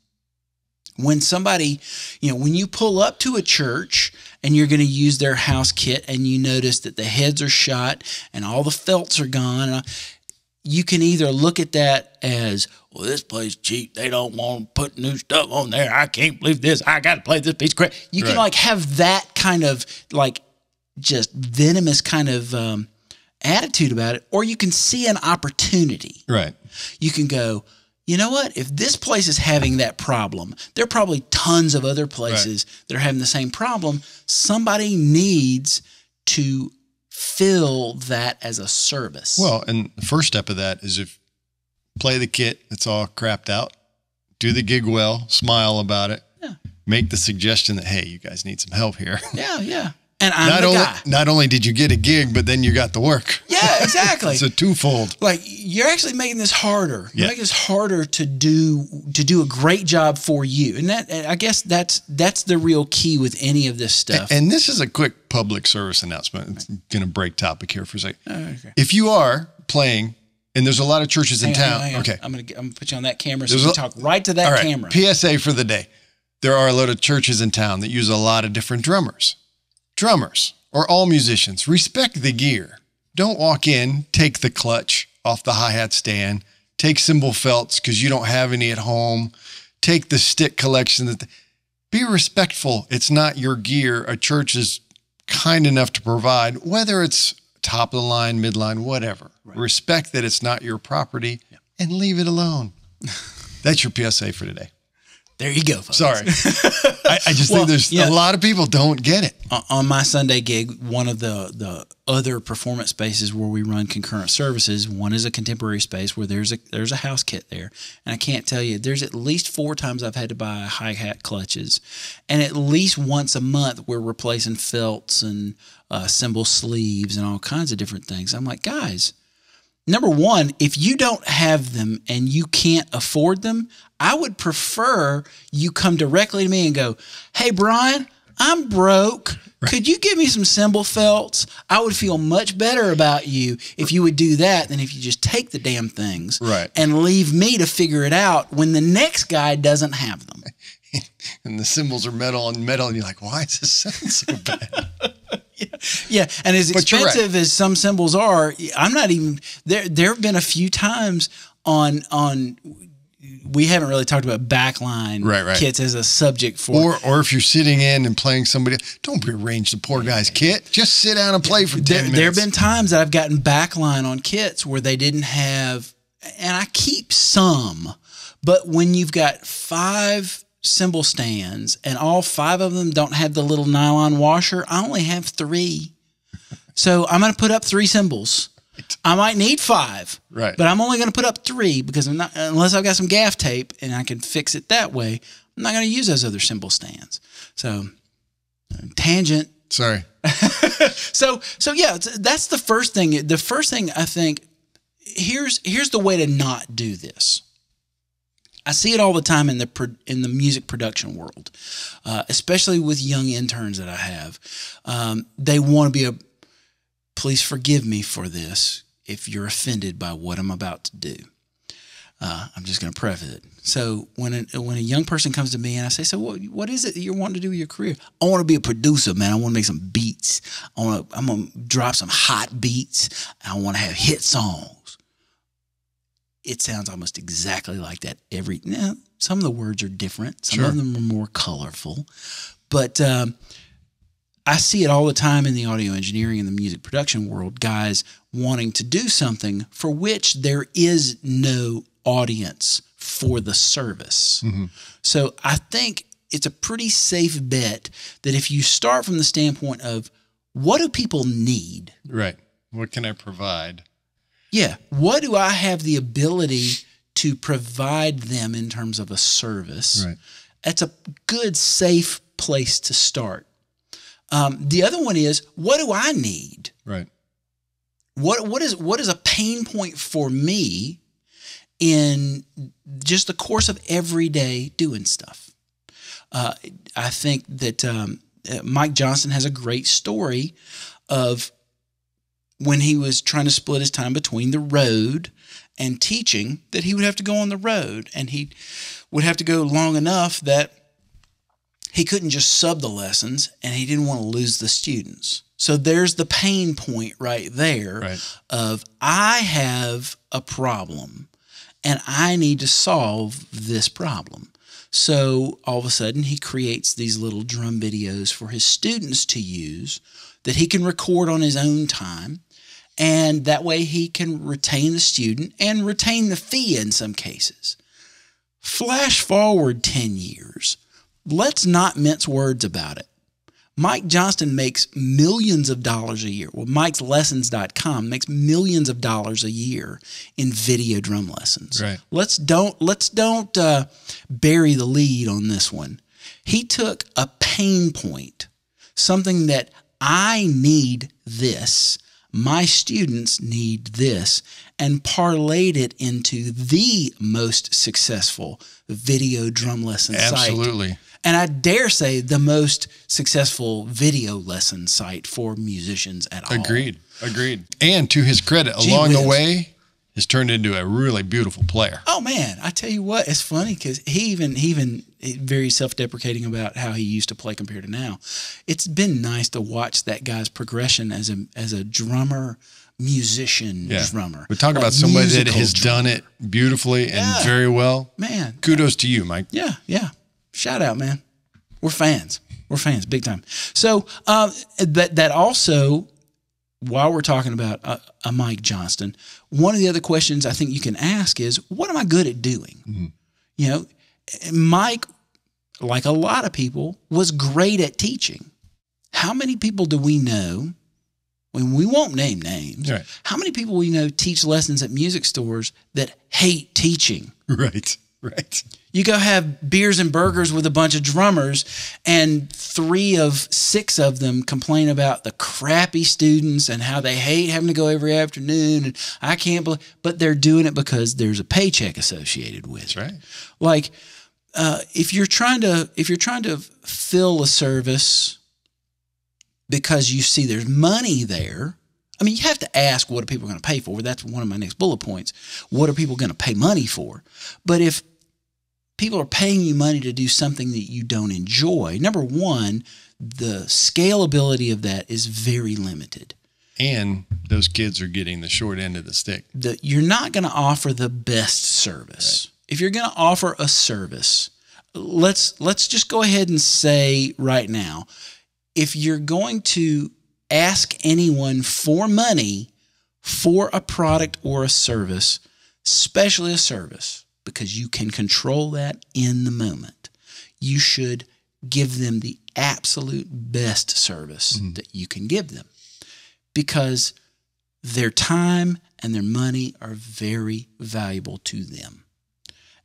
When somebody, you know, when you pull up to a church and you're going to use their house kit and you notice that the heads are shot and all the felts are gone, you can either look at that as, well, this place cheap. They don't want to put new stuff on there. I can't believe this. I got to play this piece of crap. You right. can like have that kind of like just venomous kind of um, attitude about it. Or you can see an opportunity. Right. You can go, you know what? If this place is having that problem, there are probably tons of other places right. that are having the same problem. Somebody needs to fill that as a service. Well, and the first step of that is if play the kit, it's all crapped out, do the gig well, smile about it, yeah. make the suggestion that, hey, you guys need some help here. Yeah, yeah. And I'm not the only, guy. Not only did you get a gig, but then you got the work. Yeah, exactly. It's a twofold. Like you're actually making this harder. Yeah. You're making this harder to do to do a great job for you. And that I guess that's that's the real key with any of this stuff. And, and this is a quick public service announcement. It's right. gonna break topic here for a second. Oh, okay. If you are playing, and there's a lot of churches in hang town. On, hang on. Okay. I'm gonna I'm gonna put you on that camera so there's you can a, talk right to that all right. camera. P S A for the day. There are a lot of churches in town that use a lot of different drummers. Drummers, or all musicians, respect the gear. Don't walk in, take the clutch off the hi-hat stand, take cymbal felts because you don't have any at home, take the stick collection. That be respectful. It's not your gear. A church is kind enough to provide, whether it's top of the line, midline, whatever. Right. Respect that it's not your property yeah. and leave it alone. That's your P S A for today. There you go, folks. Sorry. I, I just well, think there's yeah. a lot of people don't get it. On my Sunday gig, one of the, the other performance spaces where we run concurrent services, one is a contemporary space where there's a there's a house kit there. And I can't tell you, there's at least four times I've had to buy hi-hat clutches. And at least once a month, we're replacing felts and uh, cymbal sleeves and all kinds of different things. I'm like, guys, number one, if you don't have them and you can't afford them, I would prefer you come directly to me and go, hey, Brian, I'm broke. Right. Could you give me some cymbal felts? I would feel much better about you if you would do that than if you just take the damn things right. and leave me to figure it out when the next guy doesn't have them. And the cymbals are metal and metal, and you're like, why does this sound so bad? Yeah. yeah, and as expensive right. as some cymbals are, I'm not even there. There have been a few times on on we haven't really talked about backline right, right. kits as a subject for, or or if you're sitting in and playing somebody, don't rearrange the poor guy's kit. Just sit down and play for ten minutes. There have been times that I've gotten backline on kits where they didn't have, and I keep some, but when you've got five cymbal stands and all five of them don't have the little nylon washer, I only have three. So I'm going to put up three cymbals. I might need five, right? But I'm only going to put up three because I'm not, unless I've got some gaff tape and I can fix it that way, I'm not going to use those other cymbal stands. So tangent. Sorry. so, so yeah, that's the first thing. The first thing I think here's, here's the way to not do this. I see it all the time in the pro, in the music production world, uh, especially with young interns that I have. Um, they want to be a, please forgive me for this if you're offended by what I'm about to do. Uh, I'm just going to preface it. So when a, when a young person comes to me and I say, so what, what is it that you're wanting to do with your career? I want to be a producer, man. I want to make some beats. I want to, I'm going to drop some hot beats. I want to have hit songs. It sounds almost exactly like that. Every now, some of the words are different. Some sure. of them are more colorful, but um, I see it all the time in the audio engineering and the music production world, guys wanting to do something for which there is no audience for the service. Mm-hmm. So I think it's a pretty safe bet that if you start from the standpoint of what do people need? Right. What can I provide? Yeah. What do I have the ability to provide them in terms of a service? Right. That's a good, safe place to start. Um, the other one is, what do I need? Right. What, what is, what is a pain point for me in just the course of every day doing stuff? Uh, I think that um, Mike Johnston has a great story of when he was trying to split his time between the road and teaching, that he would have to go on the road, and he would have to go long enough that he couldn't just sub the lessons, and he didn't want to lose the students. So there's the pain point right there, right, of I have a problem and I need to solve this problem. So all of a sudden he creates these little drum videos for his students to use that he can record on his own time. And that way he can retain the student and retain the fee in some cases. Flash forward ten years. Let's not mince words about it. Mike Johnston makes millions of dollars a year. Well, Mike's Lessons dot com makes millions of dollars a year in video drum lessons. Right. Let's don't let's don't uh, bury the lead on this one. He took a pain point, something that I need this, my students need this, and parlayed it into the most successful video drum lesson site. Absolutely. And I dare say the most successful video lesson site for musicians at all. Agreed. Agreed. And to his credit, Gee along whiz. the way, he's turned into a really beautiful player. Oh, man. I tell you what, it's funny because he even, he even very self-deprecating about how he used to play compared to now. It's been nice to watch that guy's progression as a, as a drummer, musician, yeah. drummer. We're talking like about somebody that has drummer. done it beautifully and yeah. very well. Man. Kudos yeah. to you, Mike. Yeah, yeah. Shout out, man. We're fans. We're fans, big time. So um, that, that also, while we're talking about a, a Mike Johnston, one of the other questions I think you can ask is, what am I good at doing? Mm-hmm. You know, Mike, like a lot of people, was great at teaching. How many people do we know, when we won't name names, right. how many people we know teach lessons at music stores that hate teaching? Right. Right. You go have beers and burgers with a bunch of drummers, and three of six of them complain about the crappy students and how they hate having to go every afternoon. And I can't believe, but they're doing it because there's a paycheck associated with it. That's right. Like, uh, if you're trying to, if you're trying to fill a service because you see there's money there, I mean, you have to ask, what are people going to pay for? That's one of my next bullet points. What are people going to pay money for? But if people are paying you money to do something that you don't enjoy, number one, the scalability of that is very limited. And those kids are getting the short end of the stick. The, you're not going to offer the best service. Right. If you're going to offer a service, let's, let's just go ahead and say right now, if you're going to ask anyone for money for a product or a service, especially a service, because you can control that in the moment, you should give them the absolute best service mm-hmm. that you can give them, because their time and their money are very valuable to them.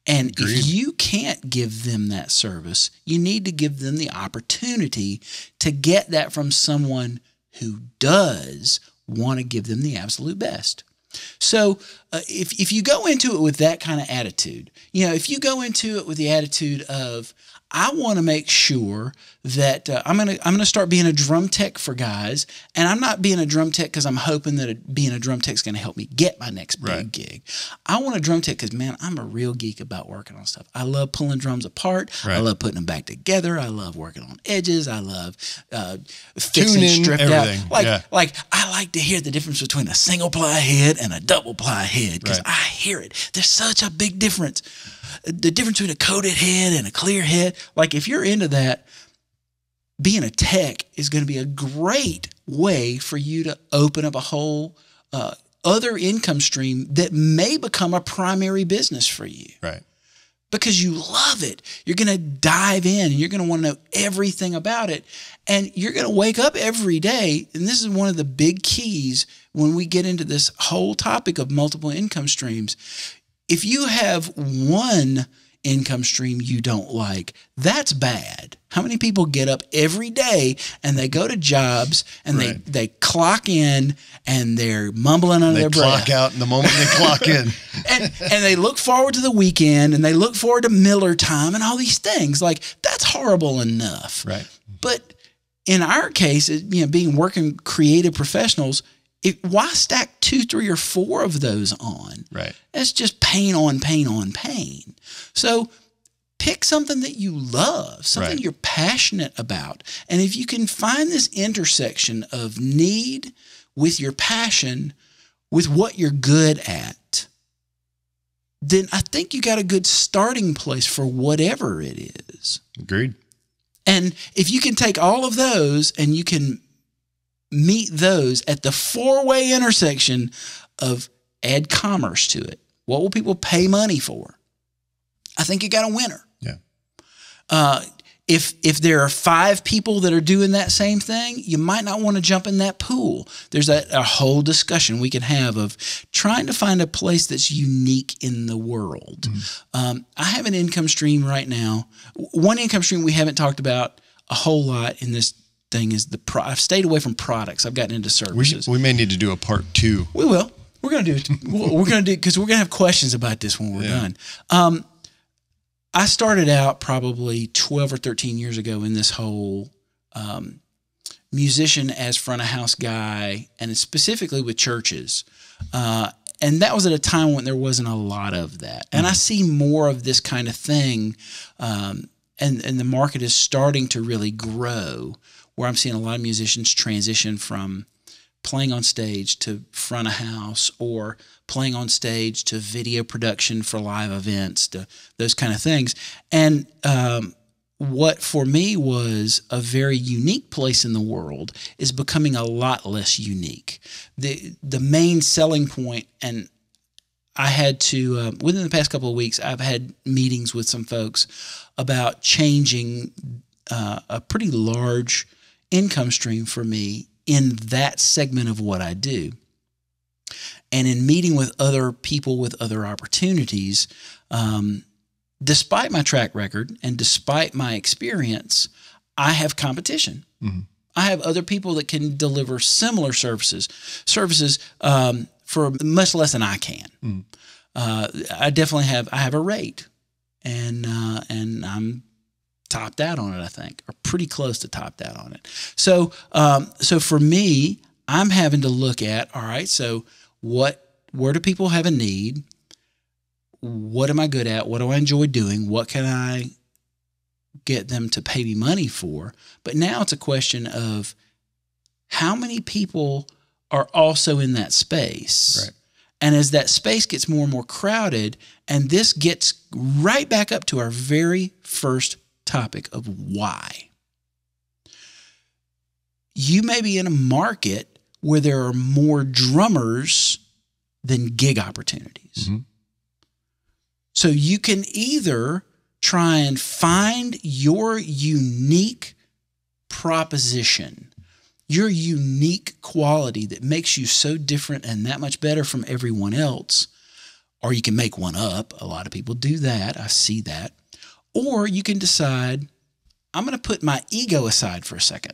And Agreed. if you can't give them that service, you need to give them the opportunity to get that from someone who does want to give them the absolute best. So uh, if, if you go into it with that kind of attitude, you know, if you go into it with the attitude of, I want to make sure that uh, I'm going to, I'm going to start being a drum tech for guys, and I'm not being a drum tech because I'm hoping that a, being a drum tech is going to help me get my next big right. gig. I want a drum tech because, man, I'm a real geek about working on stuff. I love pulling drums apart. Right. I love putting them back together. I love working on edges. I love uh, fixing, Tuning, stripped everything. out. Like, yeah. like I like to hear the difference between a single ply head and a double ply head, because right. I hear it. There's such a big difference. The difference between a coated head and a clear head. Like, if you're into that, being a tech is going to be a great way for you to open up a whole uh, other income stream that may become a primary business for you. Right. Because you love it. You're going to dive in and you're going to want to know everything about it. And you're going to wake up every day. And this is one of the big keys when we get into this whole topic of multiple income streams. If you have one income stream you don't like, that's bad. How many people get up every day and they go to jobs and right. they, they clock in and they're mumbling under they their breath. They clock out in the moment they clock in. and, and they look forward to the weekend and they look forward to Miller time and all these things. Like, that's horrible enough. Right. But in our case, you know, being working creative professionals, it, why stack two, three, or four of those on? Right. That's just pain on pain on pain. So pick something that you love, something right. you're passionate about. And if you can find this intersection of need with your passion, with what you're good at, then I think you got a good starting place for whatever it is. Agreed. And if you can take all of those and you can meet those at the four-way intersection of add commerce to it. What will people pay money for? I think you got a winner. Yeah. Uh, if, if there are five people that are doing that same thing, you might not want to jump in that pool. There's a, a whole discussion we can have of trying to find a place that's unique in the world. Mm. Um, I have an income stream right now. One income stream we haven't talked about a whole lot in this thing is the pro I've stayed away from products. I've gotten into services. We, we may need to do a part two. We will. We're going to do it. We're going to do because we're going to have questions about this when we're yeah. done. Um, I started out probably twelve or thirteen years ago in this whole um, musician as front of house guy, and specifically with churches. Uh, and that was at a time when there wasn't a lot of that. And mm-hmm. I see more of this kind of thing. Um, and, and the market is starting to really grow, where I'm seeing a lot of musicians transition from playing on stage to front of house, or playing on stage to video production for live events, to those kind of things. And um, what for me was a very unique place in the world is becoming a lot less unique. The, the main selling point, and I had to, uh, within the past couple of weeks, I've had meetings with some folks about changing uh, a pretty large income stream for me in that segment of what I do. And in meeting with other people with other opportunities, um, despite my track record and despite my experience, I have competition. Mm-hmm. I have other people that can deliver similar services, services um, for much less than I can. Mm. Uh, I definitely have, I have a rate, and, uh, and I'm topped out on it, I think, or pretty close to topped out on it. So, um, so for me, I'm having to look at, all right, so what, where do people have a need? What am I good at? What do I enjoy doing? What can I get them to pay me money for? But now it's a question of how many people are also in that space. Right. And as that space gets more and more crowded, and this gets right back up to our very first topic of why. You may be in a market where there are more drummers than gig opportunities. Mm-hmm. So you can either try and find your unique proposition, your unique quality that makes you so different and that much better from everyone else, or you can make one up. A lot of people do that. I see that. Or you can decide, I'm going to put my ego aside for a second,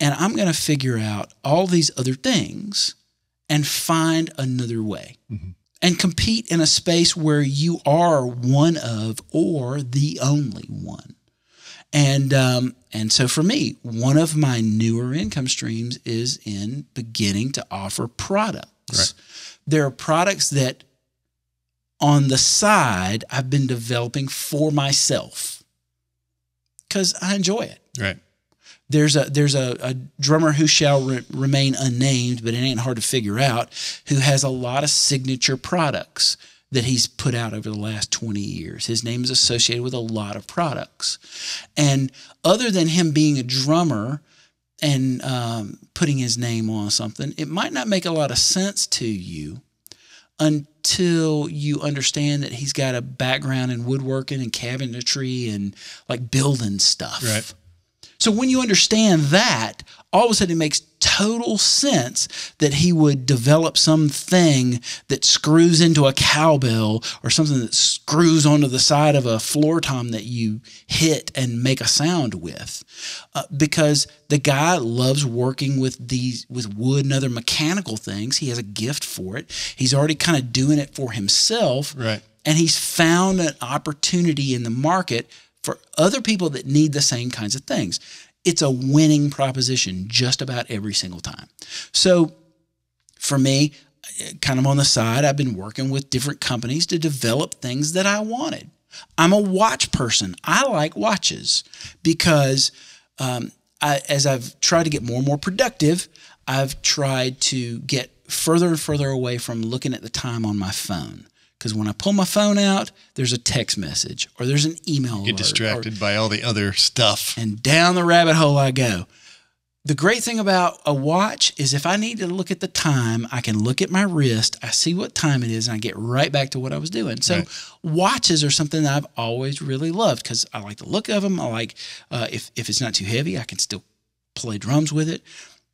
and I'm going to figure out all these other things and find another way. Mm-hmm. And compete in a space where you are one of or the only one. And, um, and so for me, one of my newer income streams is in beginning to offer products. Right. There are products that on the side I've been developing for myself because I enjoy it. Right. There's a there's a, a drummer who shall re remain unnamed, but it ain't hard to figure out, who has a lot of signature products that he's put out over the last twenty years. His name is associated with a lot of products. And other than him being a drummer and um, putting his name on something, it might not make a lot of sense to you until you understand that he's got a background in woodworking and cabinetry and like building stuff. Right. So when you understand that, all of a sudden it makes total sense that he would develop something that screws into a cowbell or something that screws onto the side of a floor tom that you hit and make a sound with, uh, because the guy loves working with these, with wood and other mechanical things. He has a gift for it. He's already kind of doing it for himself. Right. And he's found an opportunity in the market for other people that need the same kinds of things. It's a winning proposition just about every single time. So for me, kind of on the side, I've been working with different companies to develop things that I wanted. I'm a watch person. I like watches because um, I, as I've tried to get more and more productive, I've tried to get further and further away from looking at the time on my phone. Because when I pull my phone out, there's a text message or there's an email alert. Get distracted by all the other stuff. And down the rabbit hole I go. The great thing about a watch is if I need to look at the time, I can look at my wrist, I see what time it is, and I get right back to what I was doing. So right. Watches are something that I've always really loved because I like the look of them. I like uh, if, if it's not too heavy, I can still play drums with it.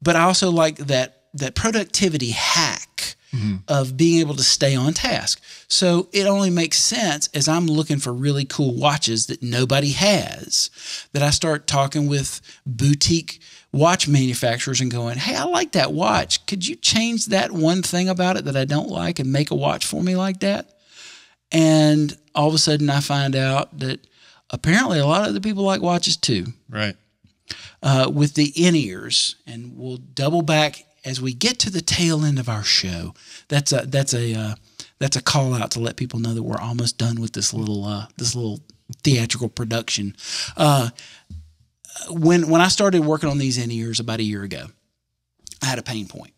But I also like that, that productivity hack. Mm-hmm. Of being able to stay on task. So it only makes sense as I'm looking for really cool watches that nobody has, that I start talking with boutique watch manufacturers and going, hey, I like that watch. Could you change that one thing about it that I don't like and make a watch for me like that? And all of a sudden I find out that apparently a lot of other people like watches too. Right. Uh, with the in-ears, and we'll double back as we get to the tail end of our show. That's a that's a uh, that's a call out to let people know that we're almost done with this little uh, this little theatrical production. Uh, when when I started working on these in-ears about a year ago, I had a pain point.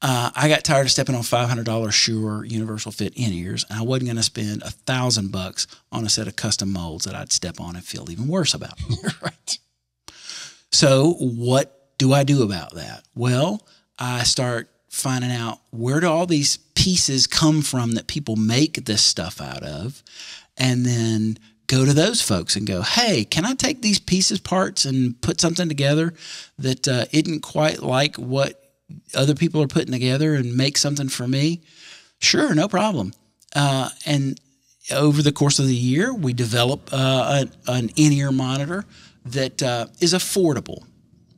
Uh, I got tired of stepping on five hundred dollar Shure Universal Fit in-ears, and I wasn't going to spend a thousand bucks on a set of custom molds that I'd step on and feel even worse about. Right. So what do I do about that? Well, I start finding out, where do all these pieces come from that people make this stuff out of? And then go to those folks and go, hey, can I take these pieces, parts, and put something together that uh, isn't quite like what other people are putting together and make something for me? Sure, no problem. Uh, and over the course of the year, we develop uh, a, an in-ear monitor that uh, is affordable,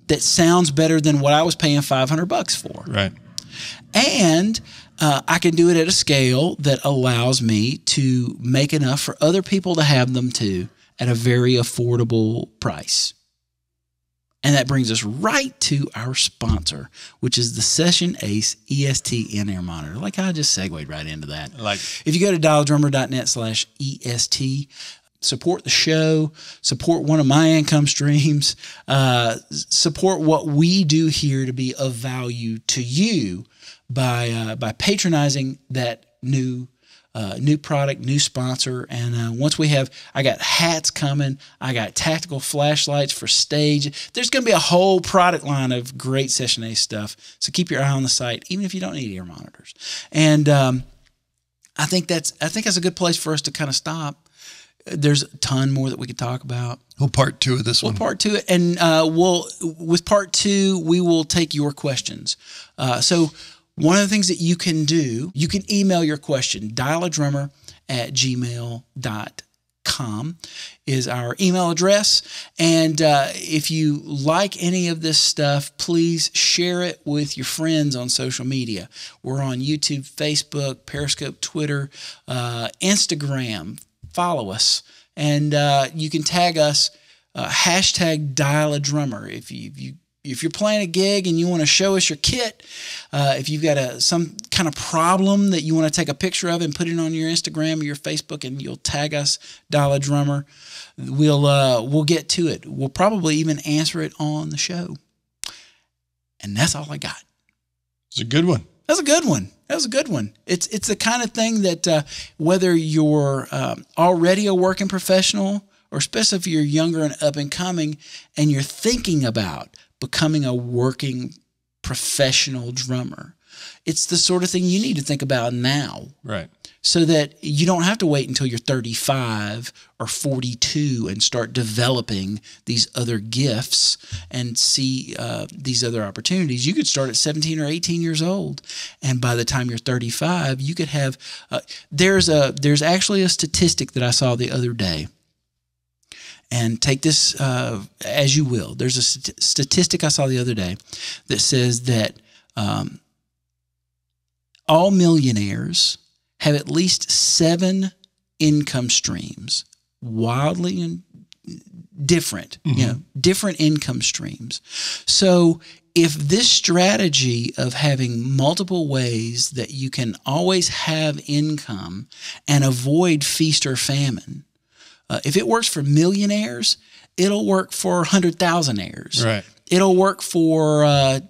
that sounds better than what I was paying five hundred bucks for. Right. And uh, I can do it at a scale that allows me to make enough for other people to have them too at a very affordable price. And that brings us right to our sponsor, which is the Session Ace E S T in-ear monitor. Like I just segued right into that. Like if you go to dial a drummer dot net slash E S T, support the show, support one of my income streams, uh, support what we do here to be of value to you by uh, by patronizing that new uh, new product, new sponsor. And uh, once we have, I got hats coming, I got tactical flashlights for stage. There's going to be a whole product line of great Session Ace stuff. So keep your eye on the site, even if you don't need ear monitors. And um, I think that's I think that's a good place for us to kind of stop. There's a ton more that we could talk about. Well, part two of this well, one. Part two. And uh, we'll, with part two, we will take your questions. Uh, so one of the things that you can do, you can email your question. dial a drummer at gmail dot com is our email address. And uh, if you like any of this stuff, please share it with your friends on social media. We're on YouTube, Facebook, Periscope, Twitter, uh, Instagram. Follow us, and uh, you can tag us, uh, hashtag Dial-A-Drummer. If you, if you if you're playing a gig and you want to show us your kit, uh, if you've got a some kind of problem that you want to take a picture of and put it on your Instagram or your Facebook, and you'll tag us Dial-A-Drummer, we'll uh, we'll get to it. We'll probably even answer it on the show. And that's all I got. It's a good one. That's a good one. That was a good one. It's it's the kind of thing that uh, whether you're um, already a working professional, or especially if you're younger and up and coming and you're thinking about becoming a working professional drummer, it's the sort of thing you need to think about now. Right. So that you don't have to wait until you're thirty-five or forty-two and start developing these other gifts and see uh, these other opportunities. You could start at seventeen or eighteen years old, and by the time you're thirty-five, you could have uh, – there's a there's actually a statistic that I saw the other day, and take this uh, as you will. There's a st statistic I saw the other day that says that um, all millionaires – have at least seven income streams, wildly and different, mm-hmm. you know, different income streams. So if this strategy of having multiple ways that you can always have income and avoid feast or famine, uh, if it works for millionaires, it'll work for one hundred thousandaires. Right. It'll work for... Uh,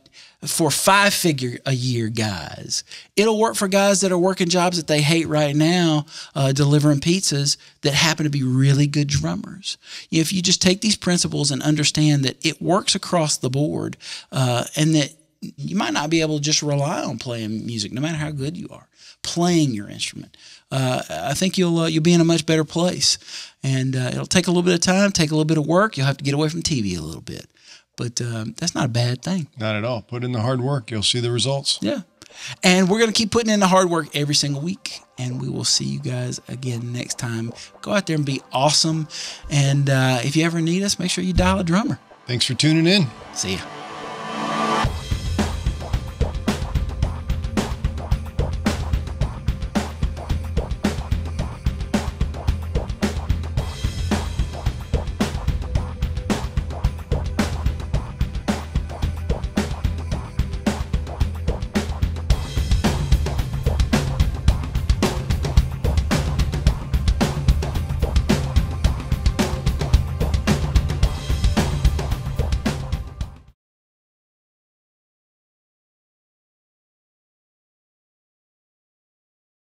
for five-figure-a-year guys. It'll work for guys that are working jobs that they hate right now, uh, delivering pizzas, that happen to be really good drummers. If you just take these principles and understand that it works across the board, uh, and that you might not be able to just rely on playing music, no matter how good you are, playing your instrument. Uh, I think you'll uh, you'll be in a much better place. And uh, it'll take a little bit of time, take a little bit of work. You'll have to get away from T V a little bit. But um, that's not a bad thing. Not at all. Put in the hard work. You'll see the results. Yeah. And we're going to keep putting in the hard work every single week. And we will see you guys again next time. Go out there and be awesome. And uh, if you ever need us, make sure you dial a drummer. Thanks for tuning in. See ya.